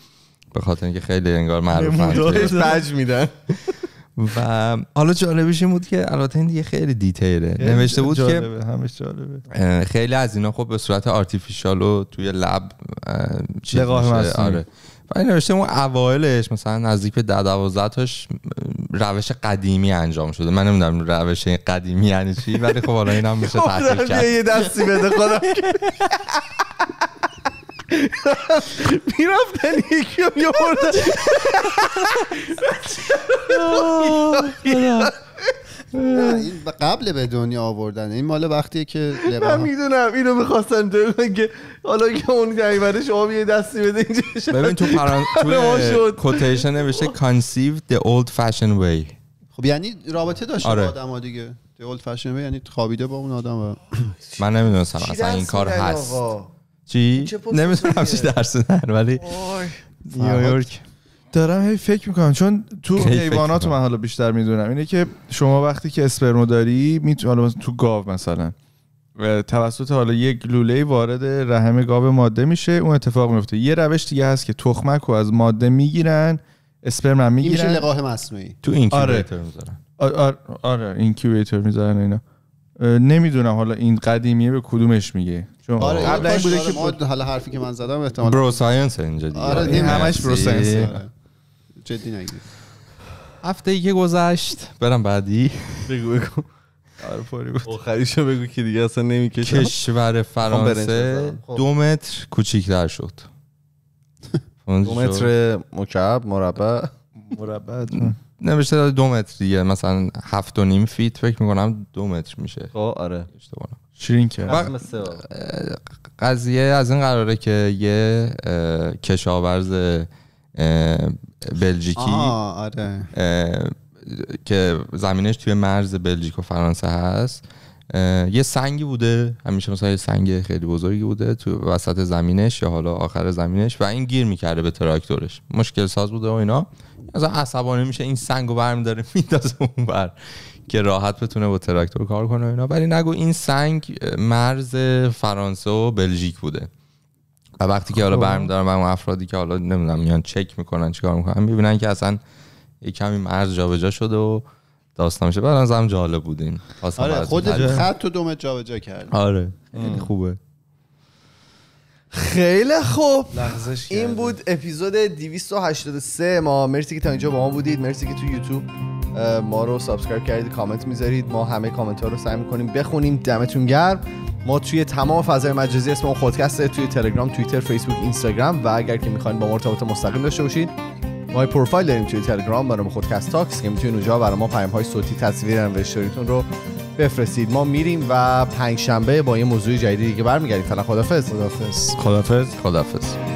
به خاطر اینکه خیلی انگار معروفن بج میدن. و حالا جالبش این بود که البته این دیگه خیلی دیتیله نوشته بود جالبه. که همش جالبه. خیلی از اینا خب به صورت آرتیفیشال و توی لب لقاح مصنوعی. آره این نوشته اون اوائلش مثلا نزدیک به ده دوازده تاش روش قدیمی انجام شده. من نمیدونم روش قدیمی یعنی چی، ولی خب حالا اینم میشه تحقیق کرد. یه دستی بده خدا. میرفتن یکی رو میوردن. این قبل به دنیا آوردن، این مال وقتیه که من میدونم اینو میخواستن بگن که حالا که اون دایورش آب یه دستی بده اینجاش. ببین تو تو کوتیشن نوشته conceived the old fashioned way. خب یعنی رابطه داشته با آدم‌ها دیگه. the old fashioned way یعنی خوابیده با اون آدم. و من نمیدونستم اصلا این کار هست. چی؟ نمیدونم چی درس دادن، ولی نیویورک دارم هی فکر میکنم، چون تو حیوانات من حالا بیشتر میدونم اینه که شما وقتی که اسپرمو داری می تو گاو مثلا توسط حالا یک لوله وارد رحم گاو ماده میشه، اون اتفاق میفته. یه روش دیگه هست که تخمک رو از ماده میگیرن، اسپرم هم میگیرن، این میشه لقاح مصنوعی، تو اینکیوبیتر میذارن. آره آره اینکیوبیتر میذارن اینا. نمیدونم حالا این قدیمیه به کدومش میگه، چون آره قبل این بوده که بود. حالا حرفی که من زدم احتمال برو ساینس اینجا دیگه. آره این همش برو ساینس. جدی نگی. هفته ای که گذشت برم بعدی. بگو بگو. آره فوری بود. آخریشو بگو که دیگه اصلا نمیکشه. کشور فرانسه دو متر کوچیک‌تر شد. دو متر مکعب مربع مربع نوشته دو متریه، مثلا هفت و نیم فیت فکر میکنم دو متر میشه. خب آره اشتباه شیرین کرد. قضیه از این قراره که یه کشاورز بلژیکی آره. که زمینش توی مرز بلژیک و فرانسه هست، یه سنگی بوده همیشه، مثلا یه سنگ خیلی بزرگی بوده تو وسط زمینش یا حالا آخر زمینش و این گیر میکرده به تراکتورش، مشکل ساز بوده و اینا. از عصبانه میشه این سنگو برمیداره میندازه اون بر که راحت بتونه با تراکتور کار کنه و اینا. ولی نگو این سنگ مرز فرانسه و بلژیک بوده و وقتی که حالا برمیدارن و اون افرادی که حالا نمیدونم میان چک میکنن چیکار میکنن، میبینن که اصلا یه کمی مرز جابجا شده و داستان میشه. برنامه هم جالب بودین. آره خودت خط تو دومت جابجا کردی. آره خیلی خوبه. خیلی خوب. این بود اپیزود دویست و هشتاد و سه ما. مرسی که تا اینجا با ما بودید. مرسی که تو یوتیوب ما رو سابسکرایب کردید، کامنت میذارید. ما همه کامنت ها رو سعی میکنیم بخونیم. دمتون گرم. ما توی تمام فضای مجازی اسم اون خودکسته، توی تلگرام، توییتر، فیسبوک، اینستاگرام و اگر که میخواین با ما ارتباط مستقیم داشته باشید، ما پروفایل داریم توی تلگرام برام خودکست تاکس که میتونید اونجا برای ما پیام‌های صوتی، تصویر، نوشتاریتون رو بفرستید. ما میریم و پنج شنبه با یه موضوع جدیدی دیگه برمیگردیم. فعلا خدافظ. خدافظ. خدافظ. خدافظ.